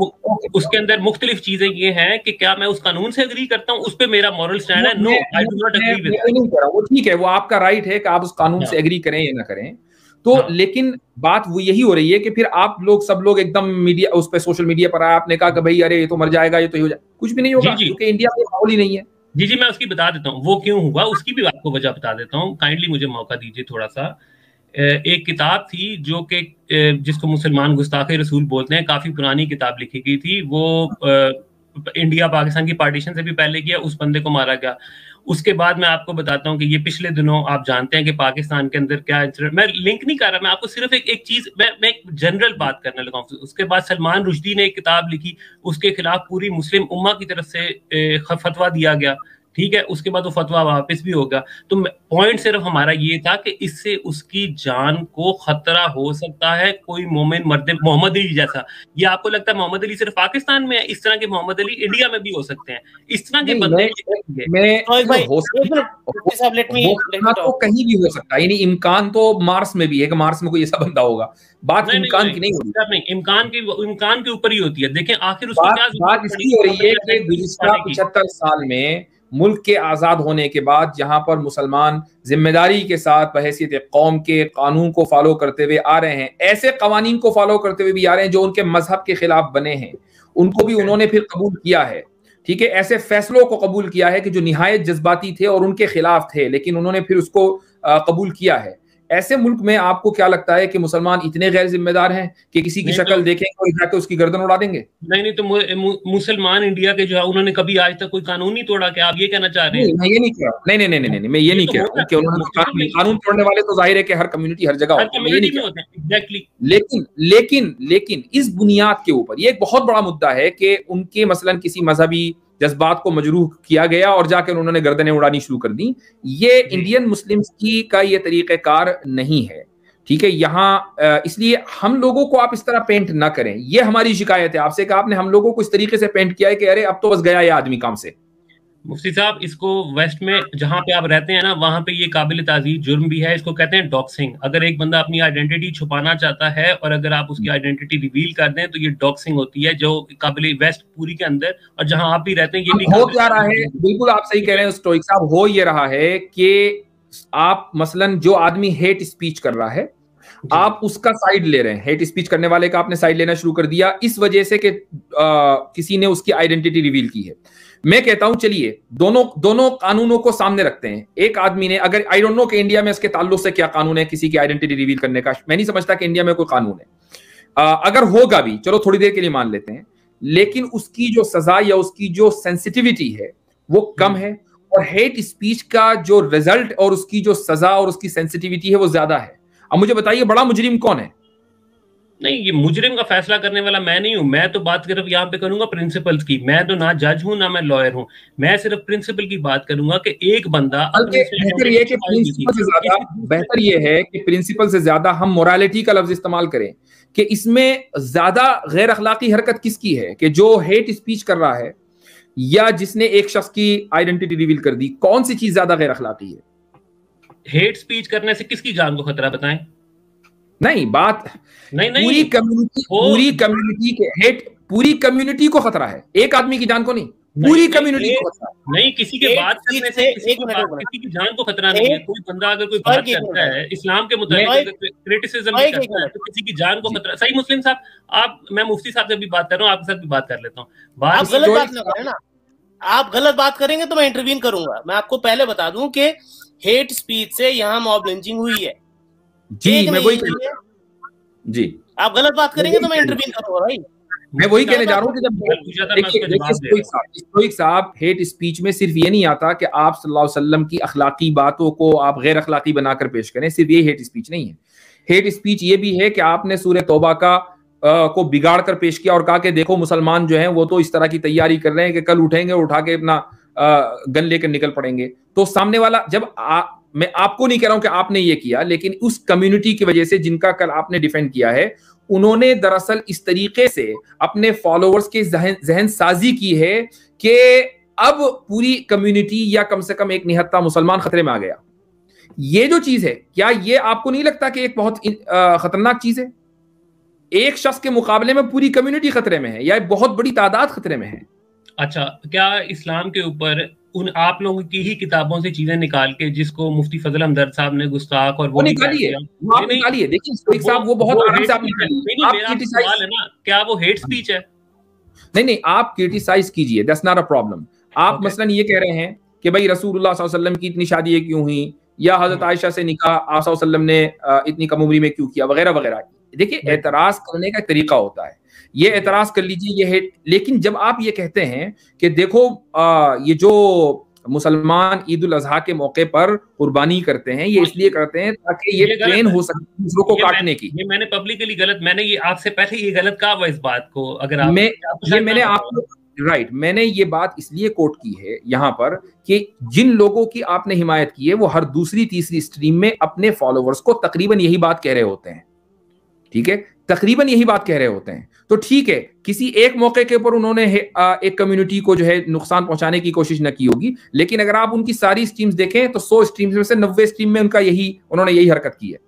उसके अंदर मुख्तलिफ चीजें ये हैं कि क्या मैं उस कानून से एग्री करता हूँ, उस पर मेरा मॉरल स्टैंड है। No I do not agree with that. नहीं कर रहा, वो ठीक है, वो आपका राइट है कि आप उस कानून से एग्री करें या ना करें। तो हाँ। लेकिन बात वो यही हो रही है कि फिर आप लोग सब लोग एकदम मीडिया उस पर सोशल मीडिया पर आया, आपने कहा कि भाई अरे ये तो मर जाएगा, ये तो ये हो जाए, कुछ भी नहीं होगा क्योंकि इंडिया में माहौल ही नहीं है। जी जी मैं उसकी बता देता हूँ वो क्यों हुआ, उसकी भी आपको वजह बता देता हूँ। काइंडली मुझे मौका दीजिए थोड़ा सा। एक किताब थी जो कि जिसको मुसलमान गुस्ताखे रसूल बोलते हैं, काफ़ी पुरानी किताब लिखी गई थी। वो इंडिया पाकिस्तान की पार्टीशन से भी पहले किया, उस बंदे को मारा गया। उसके बाद मैं आपको बताता हूँ कि ये पिछले दिनों आप जानते हैं कि पाकिस्तान के अंदर क्या इंसिडेंट, मैं लिंक नहीं कर रहा, मैं आपको सिर्फ एक एक चीज़, मैं मैं एक जनरल बात करने लगा हूँ। उसके बाद सलमान रुश्दी ने एक किताब लिखी, उसके खिलाफ पूरी मुस्लिम उम्मा की तरफ से फतवा दिया गया, ठीक है। उसके बाद वो फतवा वापस भी होगा। तो पॉइंट सिर्फ हमारा ये था कि इससे उसकी जान को खतरा हो सकता है। कोई मोमिन मर्द, मोहम्मद अली जैसा, ये आपको लगता है मोहम्मद अली सिर्फ पाकिस्तान में है? इस तरह के मोहम्मद अली इंडिया में भी हो सकते हैं, इस तरह के बंदे कहीं भी हो सकता है। यानी इम्कान तो मार्स में भी है कि मार्स में कोई ऐसा बंदा होगा। बात इम्कान की नहीं होती, इम्कान के इम्कान के ऊपर ही होती है। देखें आखिर पचहत्तर साल में मुल्क के आज़ाद होने के बाद जहां पर मुसलमान जिम्मेदारी के साथ बहैसियत कौम के कानून को फॉलो करते हुए आ रहे हैं, ऐसे कवानीन को फॉलो करते हुए भी आ रहे हैं जो उनके मजहब के खिलाफ बने हैं, उनको भी उन्होंने फिर कबूल किया है, ठीक है। ऐसे फैसलों को कबूल किया है कि जो निहायत जज्बाती थे और उनके खिलाफ थे, लेकिन उन्होंने फिर उसको कबूल किया है। ऐसे मुल्क में आपको क्या लगता है कि मुसलमान इतने गैर जिम्मेदार हैं कि किसी की शक्ल तो, देखेंगे तो उसकी गर्दन उड़ा देंगे? नहीं नहीं तो मु, मुसलमान इंडिया के जो है उन्होंने कभी आज तक कोई कानून नहीं तोड़ा। क्या आप ये कहना चाह रहे हैं? नहीं, ये नहीं कह रहा, नहीं नहीं नहीं नहीं, नहीं मैं ये, ये नहीं कह रहा हूँ कि उन्होंने कानून तोड़ने वाले, तो जाहिर है कि हर कम्युनिटी हर जगह होते हैं। लेकिन लेकिन लेकिन इस बुनियाद के ऊपर ये एक बहुत बड़ा मुद्दा है कि उनके मसलन किसी मजहबी जज्बात को मजरूह किया गया और जाकर उन्होंने गर्दनें उड़ानी शुरू कर दी। ये इंडियन मुस्लिम्स की का ये तरीक़ेकार नहीं है, ठीक है, यहाँ इसलिए हम लोगों को आप इस तरह पेंट ना करें, ये हमारी शिकायत है आपसे कि आपने हम लोगों को इस तरीके से पेंट किया है कि अरे अब तो बस गया ये आदमी काम से। मुफ्ती साहब, इसको वेस्ट में जहाँ पे आप रहते हैं ना, वहाँ पे ये काबिल ताज़ीर जुर्म भी है, इसको कहते हैं डॉक्सिंग। अगर एक बंदा अपनी आइडेंटिटी छुपाना चाहता है और अगर आप उसकी आइडेंटिटी रिवील कर दें तो ये डॉक्सिंग होती है, जो काबिल वेस्ट पूरी के अंदर और जहाँ आप भी रहते हैं ये भी हो जा रहा है। बिल्कुल आप सही कह रहे हैं स्टोइक साहब, हो ये रहा है कि आप मसलन जो आदमी हेट स्पीच कर रहा है आप उसका साइड ले रहे हैं, हेट स्पीच करने वाले का आपने साइड लेना शुरू कर दिया इस वजह से कि किसी ने उसकी आइडेंटिटी रिवील की है। मैं कहता हूं चलिए दोनों दोनों कानूनों को सामने रखते हैं। एक आदमी ने अगर आई डोंट नो कि इंडिया में इसके ताल्लुक से क्या कानून है किसी की आइडेंटिटी रिवील करने का, मैं नहीं समझता कि इंडिया में कोई कानून है, आ, अगर होगा भी चलो थोड़ी देर के लिए मान लेते हैं, लेकिन उसकी जो सजा या उसकी जो सेंसिटिविटी है वो कम है और हेट स्पीच का जो रिजल्ट और उसकी जो सजा और उसकी सेंसिटिविटी है वो ज्यादा है। अब मुझे बताइए बड़ा मुजरिम कौन है? नहीं, ये मुजरिम का फैसला करने वाला मैं नहीं हूँ। मैं तो बात सिर्फ यहाँ पे करूंगा प्रिंसिपल्स की, मैं तो ना जज हूँ ना मैं लॉयर हूँ, मैं सिर्फ प्रिंसिपल की बात करूंगा कि एक बंदा बेहतर ये कि प्रिंसिपल से ज्यादा बेहतर ये है कि प्रिंसिपल से ज्यादा हम मोरालिटी का लफ्ज इस्तेमाल करें कि इसमें ज्यादा गैर अखलाकी हरकत किसकी है कि जो हेट स्पीच कर रहा है या जिसने एक शख्स की आइडेंटिटी रिवील कर दी, कौन सी चीज ज्यादा गैर अखलाकी है? हेट स्पीच करने से किसकी जान को खतरा बताएं? नहीं, बात नहीं, नहीं, पूरी कम्युनिटी पूरी कम्युनिटी के हेट पूरी कम्युनिटी को खतरा है, एक आदमी की जान को नहीं, पूरी कम्युनिटी को खतरा है। नहीं, किसी के बात करने से किसी की जान को खतरा नहीं है। कोई बंदा अगर कोई बात करता है इस्लाम के मुताबिक क्रिटिसिज्म करता है तो किसी की जान को खतरा। सही मुस्लिम साहब, आप मैं मुफ्ती साहब से भी बात कर रहा हूँ, आपके साथ भी बात कर लेता हूँ। आप गलत बात करेंगे तो मैं इंटरव्यून करूंगा। मैं आपको पहले बता दूं कि हेट स्पीच से यहाँ मॉब लिंचिंग हुई है जी, मैं वही जी। आप गलत बात करेंगे तो मैं इंटरव्यून करूंगा भाई, मैं वही कहने जा रहा हूँ कि जब देखिए स्टोइक साहब, हेट स्पीच में सिर्फ ये नहीं आता कि आप सल्लल्लाहु अलैहि वसल्लम की अखलाकी बातों को आप गैर अखलाकी बनाकर पेश करें, सिर्फ ये हेट स्पीच नहीं है। हेट स्पीच ये भी है कि आपने सूरह तौबा का को बिगाड़ कर पेश किया और कहा कि देखो मुसलमान जो हैं वो तो इस तरह की तैयारी कर रहे हैं कि कल उठेंगे और उठा के अपना गन लेकर निकल पड़ेंगे। तो सामने वाला जब आ, मैं आपको नहीं कह रहा हूं कि आपने ये किया, लेकिन उस कम्युनिटी की वजह से जिनका कल आपने डिफेंड किया है उन्होंने दरअसल इस तरीके से अपने फॉलोअर्स के जहन, जहन साजी की है कि अब पूरी कम्युनिटी या कम से कम एक निहत्ता मुसलमान खतरे में आ गया। ये जो चीज है, क्या ये आपको नहीं लगता कि एक बहुत खतरनाक चीज है? एक शख्स के मुकाबले में पूरी कम्युनिटी खतरे में है या बहुत बड़ी तादाद खतरे में है। अच्छा, क्या इस्लाम के ऊपर उन आप लोगों की ही किताबों से चीजें निकाल के, जिसको मुफ्ती फजल हमदर्द साहब ने गुस्ताख और वो निकाली है, आप निकाली है, देखिए शेख साहब वो बहुत आराम से आप निकाली। आप क्रिटिसाइज है ना, क्या वो हेट स्पीच है? नहीं नहीं, आप क्रिटिसाइज कीजिए, दैट्स नॉट अ प्रॉब्लम। आप मसलन ये कह रहे हैं कि भाई रसूलुल्लाह सल्लल्लाहु अलैहि वसल्लम की इतनी शादियां क्यों हुई, या हजरत आयशा से निकाह आप सल्लल्लाहु अलैहि वसल्लम ने इतनी कम उम्र में क्यों किया, वगैरह वगैरह। देखिए, एतराज करने का तरीका होता है, ये एतराज कर लीजिए ये हेट। लेकिन जब आप ये कहते हैं कि देखो आ, ये जो मुसलमान ईद उल अजहा के मौके पर कुर्बानी करते हैं ये इसलिए करते हैं ताकि ये, ये ट्रेन हो सके दूसरों को काटने की, ये मैंने पब्लिकली गलत, मैंने ये आपसे पहले ये गलत कहा इस बात को। अगर आप, मैं ये मैंने आपको राइट right, मैंने ये बात इसलिए कोट की है यहाँ पर कि जिन लोगों की आपने हिमायत की है वो हर दूसरी तीसरी स्ट्रीम में अपने फॉलोअर्स को तकरीबन यही बात कह रहे होते हैं। ठीक है, तकरीबन यही बात कह रहे होते हैं। तो ठीक है, किसी एक मौके के ऊपर उन्होंने आ, एक कम्युनिटी को जो है नुकसान पहुंचाने की कोशिश न की होगी, लेकिन अगर आप उनकी सारी स्ट्रीम्स देखें तो सौ स्ट्रीम्स में से नब्बे स्ट्रीम में उनका यही उन्होंने यही हरकत की है।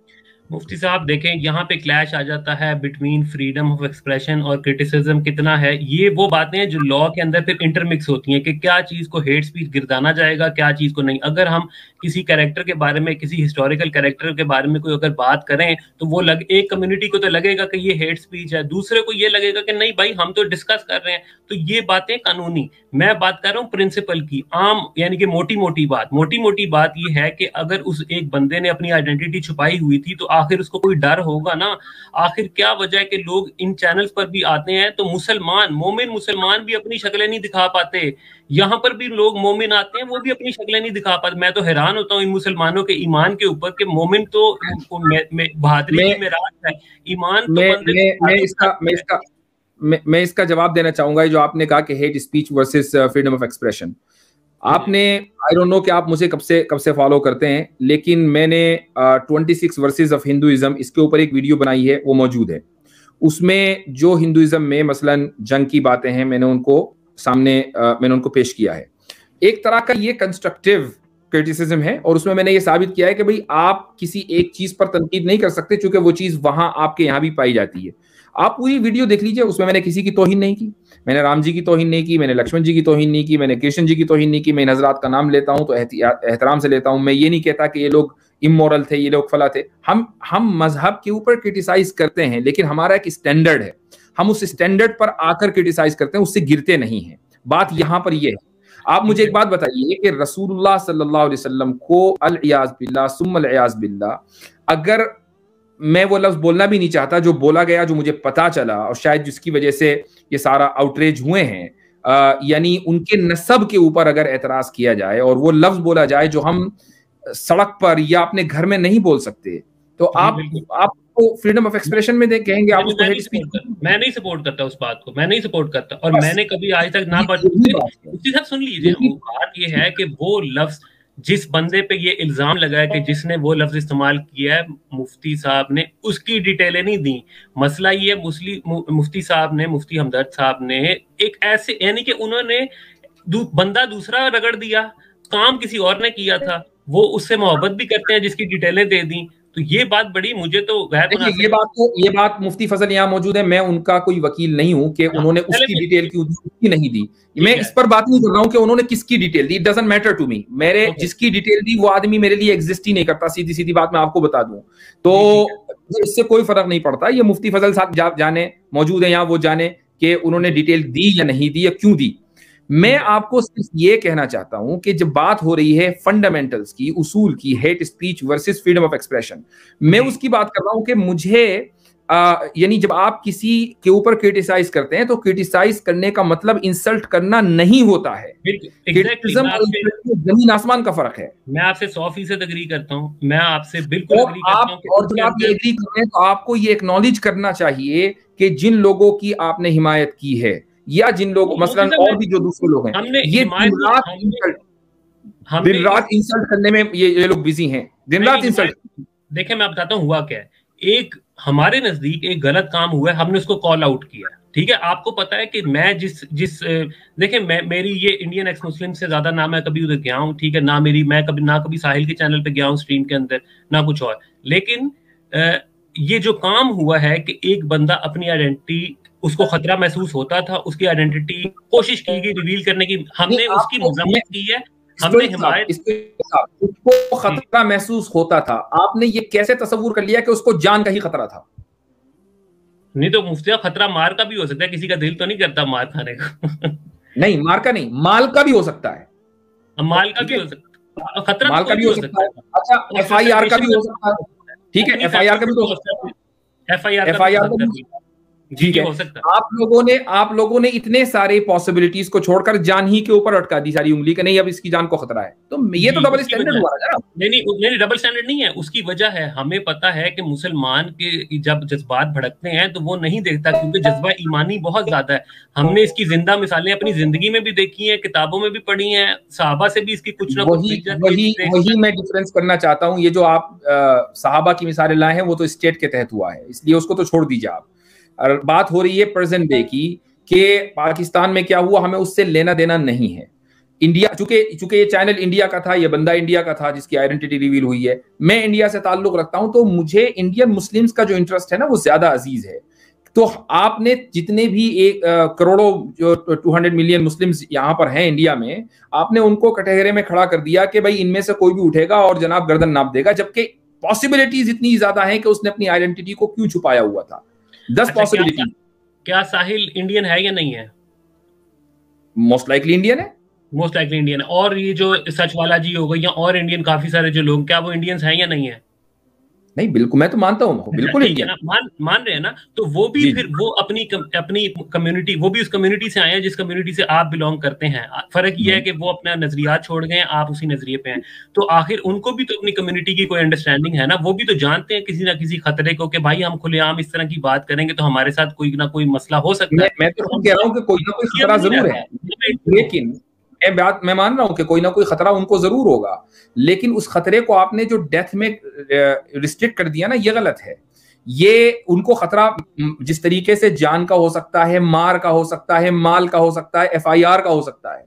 मुफ्ती साहब देखें, यहाँ पे क्लैश आ जाता है बिटवीन फ्रीडम ऑफ एक्सप्रेशन और क्रिटिसिज्म कितना है। ये वो बातें हैं जो लॉ के अंदर फिर इंटरमिक्स होती हैं कि क्या चीज़ को हेट स्पीच गिरदाना जाएगा, क्या चीज़ को नहीं। अगर हम किसी कैरेक्टर के बारे में, किसी हिस्टोरिकल कैरेक्टर के बारे में कोई अगर बात करें तो वो लग एक कम्युनिटी को तो लगेगा कि ये हेट स्पीच है, दूसरे को ये लगेगा कि नहीं भाई हम तो डिस्कस कर रहे हैं। तो ये बातें कानूनी, मैं बात कर रहा हूँ प्रिंसिपल की, आम यानी कि मोटी मोटी बात। मोटी मोटी बात ये है कि अगर उस एक बंदे ने अपनी आइडेंटिटी छुपाई हुई थी तो आखिर उसको कोई डर होगा ना। आखिर क्या वजह है कि लोग इन चैनल्स पर भी आते हैं तो मुसलमान मोमिन मुसलमान भी अपनी शक्लें नहीं दिखा पाते, यहाँ पर भी लोग मोमिन आते हैं वो भी अपनी शक्लें नहीं दिखा पाते। मैं तो हैरान होता हूँ इन मुसलमानों के ईमान के ऊपर कि मोमिन तो बहादुरी में राज है, ईमान तो बंदे। मैं इसका मैं इसका मैं इसका जवाब देना चाहूंगा, जो आपने कहा कि hate speech versus freedom of expression. आपने, आई डोंट नो कि आप मुझे कब से कब से फॉलो करते हैं, लेकिन मैंने छब्बीस वर्सेस ऑफ हिंदुइज्म इसके ऊपर एक वीडियो बनाई है, वो मौजूद है। उसमें जो हिंदुइज्म में मसलन जंग की बातें हैं, मैंने उनको सामने uh, मैंने उनको पेश किया है। एक तरह का ये कंस्ट्रक्टिव क्रिटिसिज्म है, और उसमें मैंने ये साबित किया है कि भाई आप किसी एक चीज पर तनकीद नहीं कर सकते, चूंकि वो चीज वहां आपके यहाँ भी पाई जाती है। आप पूरी वीडियो देख लीजिए, उसमें मैंने किसी की तौहीन नहीं की, मैंने राम जी की तौहीन नहीं की, मैंने लक्ष्मण जी की तौहीन नहीं की, मैंने कृष्ण जी की तौहीन नहीं की। मैं इन हजरात का नाम लेता हूं तो एहतराम से लेता हूं, मैं ये नहीं कहता कि ये लोग इमोरल थे, ये लोग फला थे। हम हम मजहब के ऊपर क्रिटिसाइज करते हैं, लेकिन हमारा एक स्टैंडर्ड है, हम उस स्टैंडर्ड पर आकर क्रिटिसाइज करते हैं, उससे गिरते नहीं है। बात यहाँ पर यह है। आप मुझे एक बात बताइए कि रसूलुल्लाह सल्लल्लाहु अलैहि वसल्लम को अल इयाज़ बिल्लाह सुम्मल इयाज़ बिल्लाह, अगर मैं वो लफ्ज़ बोलना भी नहीं चाहता जो बोला गया, जो मुझे पता चला और शायद जिसकी वजह से ये सारा आउटरेज हुए हैं, यानी उनके नस्ब के ऊपर अगर एतराज़ किया जाए और वो लफ्ज़ बोला जाए जो हम सड़क पर या अपने घर में नहीं बोल सकते, तो आप आपको फ्रीडम ऑफ एक्सप्रेशन में देख कहेंगे आप उसको हेट स्पीच। मैं नहीं सपोर्ट करता उस बात को, मैं नहीं सपोर्ट करता, और मैंने कभी आज तक ना बात उसकी सब सुन लीजिए। वो बात ये है कि वो लफ्ज जिस बंदे पे ये इल्जाम लगा है कि जिसने वो लफ्ज इस्तेमाल किया है, मुफ्ती साहब ने उसकी डिटेलें नहीं दी। मसला ये मुफ्ती साहब ने, मुफ्ती हमदर्द साहब ने एक ऐसे, यानी कि उन्होंने बंदा दूसरा रगड़ दिया, काम किसी और ने किया था, वो उससे मोहब्बत भी करते हैं जिसकी डिटेलें दे दी। तो ये बात बड़ी मुझे तो ये बात तो ये बात मुफ्ती फजल यहाँ मौजूद है, मैं उनका कोई वकील नहीं हूँ कि उन्होंने उसकी डिटेल क्यों नहीं दी। मैं इस पर बात नहीं कर रहा हूँ कि उन्होंने किसकी डिटेल दी, it doesn't matter to me. मेरे जिसकी डिटेल दी वो आदमी मेरे लिए एग्जिस्ट ही नहीं करता, सीधी सीधी बात मैं आपको बता दूं, तो इससे कोई फर्क नहीं पड़ता। ये मुफ्ती फजल साहब जाने, मौजूद है यहाँ, वो जाने कि उन्होंने डिटेल दी या नहीं दी या क्यों दी। मैं आपको सिर्फ ये कहना चाहता हूं कि जब बात हो रही है फंडामेंटल्स की, उसूल की, hate speech versus freedom of expression, मैं उसकी बात कर रहा हूं कि मुझे यानी जब आप किसी के ऊपर क्रिटिसाइज करते हैं तो क्रिटिसाइज करने का मतलब इंसल्ट करना नहीं होता है। क्रिटिसिज्म और जमीन आसमान का फर्क है। मैं आपसे सौ फीसद एग्री करता हूँ, मैं आपसे बिल्कुल एग्री करता हूं। और जब आप ये एग्री कर रहे हैं तो आपको ये एक्नॉलेज करना चाहिए कि जिन लोगों की आपने हिमायत की है या जिन लोग मसलन और भी जो दूसरे लोग हैं, ये दिन रात इंसल्ट दिन रात इंसल्ट करने में ये ये लोग बिजी हैं, दिन रात इंसल्ट। देखें, मैं बताता हूँ हुआ क्या है। एक हमारे नजदीक एक गलत काम हुआ है, हमने उसको कॉल आउट किया, ठीक है। आपको पता है कि मैं जिस जिस देखें मैं मेरी ये इंडियन एक्स मुस्लिम से ज्यादा ना मैं कभी उधर गया हूँ, ठीक है, ना मेरी मैं कभी ना कभी साहिल के चैनल पे गया हूँ स्ट्रीम के अंदर, ना कुछ और। लेकिन ये जो काम हुआ है कि एक बंदा अपनी आइडेंटिटी, उसको खतरा महसूस होता था, उसकी आइडेंटिटी कोशिश की गई रिवील करने की, हमने उसकी मजम्मत की है, हमने हिमायत, उसको खतरा महसूस होता था। आपने ये कैसे तस्वीर कर लिया कि उसको जान का ही खतरा था? नहीं तो मुफ्ती खतरा मार का भी हो सकता है, किसी का दिल तो नहीं करता मार खाने का। नहीं, मार का नहीं, माल का भी हो सकता है, माल का भी हो सकता, खतरा माल का भी हो सकता है। अच्छा, एफ आई आर का भी हो सकता है, ठीक है, एफ आई आर का भी हो सकता है, F I R F I R ठीक है। आप लोगों ने आप लोगों ने इतने सारे पॉसिबिलिटीज को छोड़कर जान ही के ऊपर अटका दी सारी उंगली, कि नहीं अब इसकी जान को खतरा है, तो ये तो डबल स्टैंडर्ड हुआ ना। नहीं नहीं, डबल स्टैंडर्ड नहीं है। उसकी वजह है, हमें पता है कि मुसलमान के जब जज्बात भड़कते हैं तो वो नहीं देखता, क्योंकि जज्बा ईमानी बहुत ज्यादा है। हमने इसकी जिंदा मिसालें अपनी जिंदगी में भी देखी है, किताबों में भी पढ़ी है, सहाबा से भी इसकी कुछ ना कुछ। वही मैं डिफरेंस करना चाहता हूँ। ये जो आप सहाबा की मिसालें लाए हैं वो तो स्टेट के तहत हुआ है, इसलिए उसको तो छोड़ दीजिए आप। और बात हो रही है प्रेजेंट डे की कि पाकिस्तान में क्या हुआ, हमें उससे लेना देना नहीं है। इंडिया, चूंकि चूंकि ये चैनल इंडिया का था, ये बंदा इंडिया का था जिसकी आइडेंटिटी रिवील हुई है, मैं इंडिया से ताल्लुक रखता हूं, तो मुझे इंडियन मुस्लिम्स का जो इंटरेस्ट है ना वो ज्यादा अजीज है। तो आपने जितने भी एक करोड़ों जो टू हंड्रेड मिलियन मुस्लिम्स यहाँ पर हैं इंडिया में, आपने उनको कटहरे में खड़ा कर दिया कि भाई इनमें से कोई भी उठेगा और जनाब गर्दन नाप देगा, जबकि पॉसिबिलिटीज इतनी ज्यादा है कि उसने अपनी आइडेंटिटी को क्यों छुपाया हुआ था। दस पॉसिबिलिटी। क्या साहिल इंडियन है या नहीं है? मोस्ट लाइकली इंडियन है, मोस्ट लाइकली इंडियन है। और ये जो सच वाला जी हो गई, या और इंडियन काफी सारे जो लोग, क्या वो इंडियंस हैं या नहीं है? नहीं, बिल्कुल, मैं तो मानता हूँ बिल्कुल इंडियन मान मान रहे हैं ना, तो वो भी फिर वो अपनी अपनी कम्युनिटी, वो भी उस कम्युनिटी से आए हैं जिस कम्युनिटी से आप बिलोंग करते हैं। फर्क ये है कि वो अपना नजरियात छोड़ गए, आप उसी नजरिए पे हैं, तो आखिर उनको भी तो अपनी कम्युनिटी की कोई अंडरस्टैंडिंग है ना, वो भी तो जानते हैं किसी ना किसी खतरे को कि भाई हम खुलेआम इस तरह की बात करेंगे तो हमारे साथ कोई ना कोई मसला हो सकता है। मैं तो कह रहा हूँ कि कोई ना कोई खतरा जरूर है, लेकिन मैं बात मैं मान रहा हूं कि कोई ना कोई खतरा उनको जरूर होगा, लेकिन उस खतरे को आपने जो डेथ में रिस्ट्रिक्ट कर दिया ना, ये गलत है। ये उनको खतरा जिस तरीके से जान का हो सकता है, मार का हो सकता है, माल का हो सकता है, एफ आई आर का हो सकता है,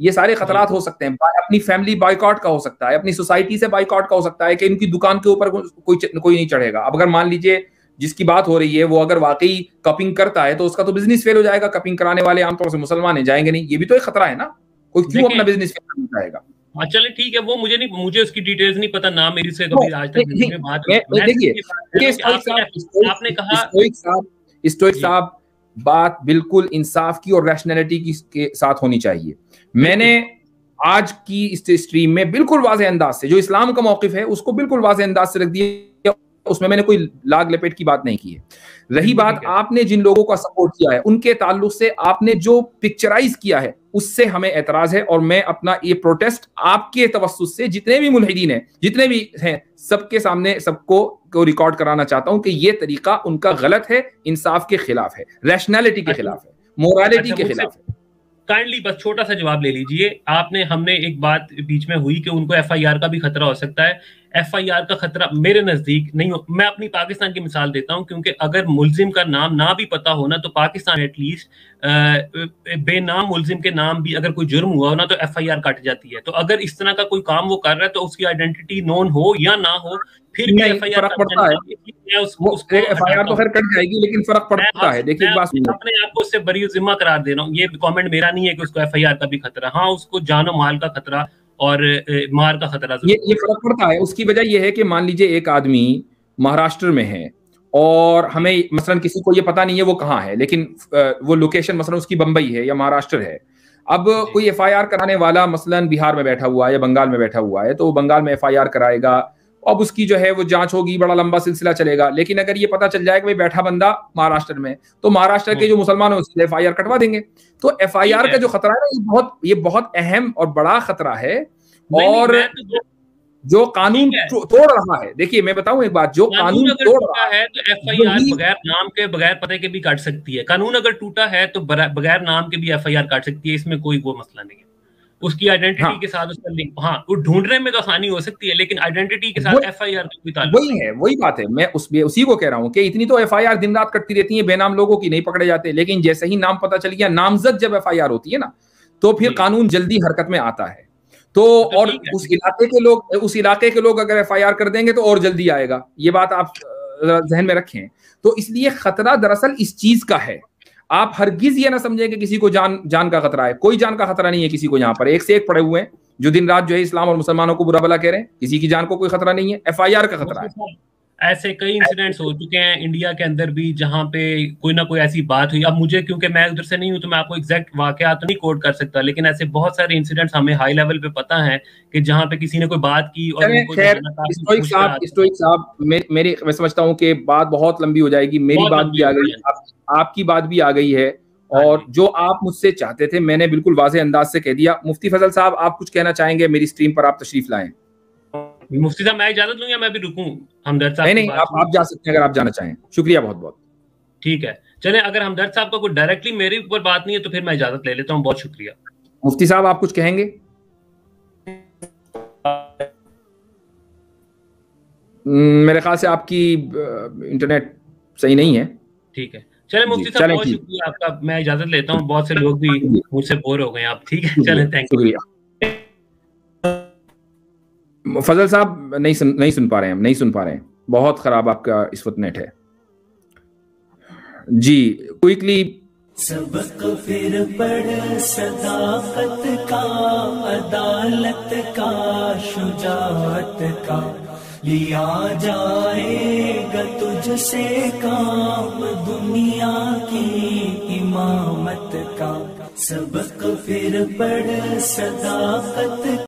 ये सारे खतरात हो सकते हैं। अपनी फैमिली बाइकआउट का हो सकता है, अपनी सोसाइटी से बाइकआउट का हो सकता है कि इनकी दुकान के ऊपर कोई कोई नहीं चढ़ेगा। अब अगर मान लीजिए जिसकी बात हो रही है वो अगर वाकई कपिंग करता है तो उसका तो बिजनेस फेल हो जाएगा। कपिंग कराने वाले आमतौर से मुसलमान हैं, जाएंगे नहीं, ये भी तो एक खतरा है ना, कोई क्यों अपना बिजनेस फेल नहीं जाएगा। हाँ चलिए ठीक है, वो मुझे नहीं, मुझे उसकी डिटेल्स नहीं पता ना, मेरी से कभी आज तक में बात नहीं। देखिए आपने कहा स्टोइक साहब, स्टोइक साहब बात बिल्कुल इंसाफ की और रैशनैलिटी की के साथ होनी चाहिए। मैंने आज की इस स्ट्रीम में बिल्कुल वाज़े अंदाज से जो इस्लाम का मौकिफ है उसको बिल्कुल वाज़े अंदाज से रख दिया, उसमें मैंने कोई लाग लपेट की बात नहीं की है। रही बात आपने जिन लोगों का सपोर्ट किया है उनके ताल्लुक से आपने जो पिक्चराइज किया है उससे हमें एतराज है, और मैं अपना ये प्रोटेस्ट आपके तवस्सुस से जितने भी मुल्हिदीन हैं, जितने भी हैं, सबके सामने सबको को रिकॉर्ड कराना चाहता हूं कि ये तरीका उनका गलत है, इंसाफ के खिलाफ है, रैशनैलिटी के खिलाफ है, मोरालिटी के खिलाफ है। काइंडली बस छोटा सा जवाब ले लीजिए। आपने हमने एक बात बीच में हुई कि उनको एफ आई आर का भी खतरा हो सकता है। एफ आई आर का खतरा मेरे नजदीक नहीं हो, मैं अपनी पाकिस्तान की मिसाल देता हूं, क्योंकि अगर मुल्जिम का नाम ना भी पता होना तो पाकिस्तान एटलीस्ट बेनाम मुल्जिम के नाम भी अगर कोई जुर्म हुआ होना तो एफ आई आर कट जाती है। तो अगर इस तरह का कोई काम वो कर रहा है तो उसकी आइडेंटिटी नोन हो या ना हो फिर भी एफ आई आर पड़ता है, एफ आई आर तो खैर कट जाएगी, लेकिन फर्क पड़ता है। देखिए अपने आप को उससे बरी जिम्मा करार दे रहा हूँ, ये कॉमेंट मेरा नहीं है कि उसको एफ आई आर का भी खतरा, हाँ उसको जानो माल का खतरा और मार का खतरा ये ये फर्क पड़ता है। उसकी वजह यह है कि मान लीजिए एक आदमी महाराष्ट्र में है और हमें मसलन किसी को ये पता नहीं है वो कहाँ है, लेकिन वो लोकेशन मसलन उसकी बंबई है या महाराष्ट्र है। अब कोई एफ आई आर कराने वाला मसलन बिहार में बैठा हुआ है या बंगाल में बैठा हुआ है तो बंगाल में एफ आई आर कराएगा, अब उसकी जो है वो जांच होगी, बड़ा लंबा सिलसिला चलेगा। लेकिन अगर ये पता चल जाएगा भाई बैठा बंदा महाराष्ट्र में, तो महाराष्ट्र के जो मुसलमान हैं उससे एफ आई आर कटवा देंगे। तो एफ आई आर का जो खतरा है ये बहुत ये बहुत अहम और बड़ा खतरा है, और तो जो कानून तोड़ रहा है। देखिए मैं बताऊं एक बात, जो कानून तोड़ रहा है तो एफ आई आर बगैर नाम के बगैर पते के भी कट सकती है। कानून अगर टूटा है तो बगैर नाम के भी एफ आई आर कट सकती है, इसमें कोई वो मसला नहीं है। उसकी आइडेंटिटी हाँ, के साथ उसका लिंक, हाँ वो ढूंढने में तो आसानी हो सकती है लेकिन आइडेंटिटी के साथ एफ आई आर तो कोई ताल्लुक नहीं है। वही बात है, मैं उस उसी को कह रहा हूँ कि इतनी तो एफ आई आर दिन रात कटती रहती है, बेनाम लोगों की नहीं पकड़े जाते, लेकिन जैसे ही नाम पता चल गया, नामजद जब एफ आई आर होती है ना तो फिर कानून जल्दी हरकत में आता है। तो, तो और उस इलाके के लोग उस इलाके के लोग अगर एफ आई आर कर देंगे तो और जल्दी आएगा, ये बात आप जहन में रखें। तो इसलिए खतरा दरअसल इस चीज का है। आप हरगिज ये ना समझें कि किसी को जान जान का खतरा है, कोई जान का खतरा नहीं है किसी को। यहाँ पर एक से एक पड़े हुए हैं जो दिन रात जो है इस्लाम और मुसलमानों को बुरा भला कह रहे हैं, किसी की जान को कोई खतरा नहीं है, एफ आई आर का खतरा है। ऐसे कई इंसिडेंट्स हो चुके हैं इंडिया के अंदर भी जहाँ पे कोई ना कोई ऐसी बात हुई। अब मुझे क्योंकि मैं उधर से नहीं हूँ तो मैं आपको एग्जैक्ट वाकयात तो नहीं कोट कर सकता, लेकिन ऐसे बहुत सारे इंसिडेंट्स हमें हाई लेवल पे पता है कि जहाँ पे किसी ने कोई बात की और स्टोइक साहब, स्टोइक साहब मेरी मैं समझता हूँ कि बात बहुत लंबी हो जाएगी। मेरी बात भी आ गई, आपकी बात भी आ गई है, और जो आप मुझसे चाहते थे मैंने बिल्कुल वाज़े अंदाज से कह दिया। मुफ्ती फजल साहब आप कुछ कहना चाहेंगे, मेरी स्ट्रीम पर आप तशरीफ लाएं। मुफ्ती साहब मैं इजाजत लूं या मैं भी रुकूं? हमदर्द साहब नहीं नहीं आप आप जा सकते हैं अगर आप जाना चाहें। शुक्रिया बहुत बहुत। ठीक है चले, अगर हमदर्द साहब का कोई डायरेक्टली मेरे ऊपर बात नहीं है तो फिर मैं इजाजत ले लेता हूं। बहुत शुक्रिया। मुफ्ती साहब आप कुछ कहेंगे? मेरे ख्याल से आपकी इंटरनेट सही नहीं है। ठीक है चले मुफ्ती साहब बहुत शुक्रिया आपका, मैं इजाजत लेता हूँ। बहुत से लोग भी मुझसे बोर हो गए आप। ठीक है चले थैंक यू। फजल साहब नहीं सुन नहीं सुन पा रहे हैं हम नहीं सुन पा रहे हैं बहुत खराब आपका इस वक्त नेट है जी। क्विकली सबक फिर पढ़ सदाकत का, अदालत का, शुजाअत का, लिया जाएगा तुझसे काम दुनिया की इमामत का। सबक फिर पढ़ सदाकत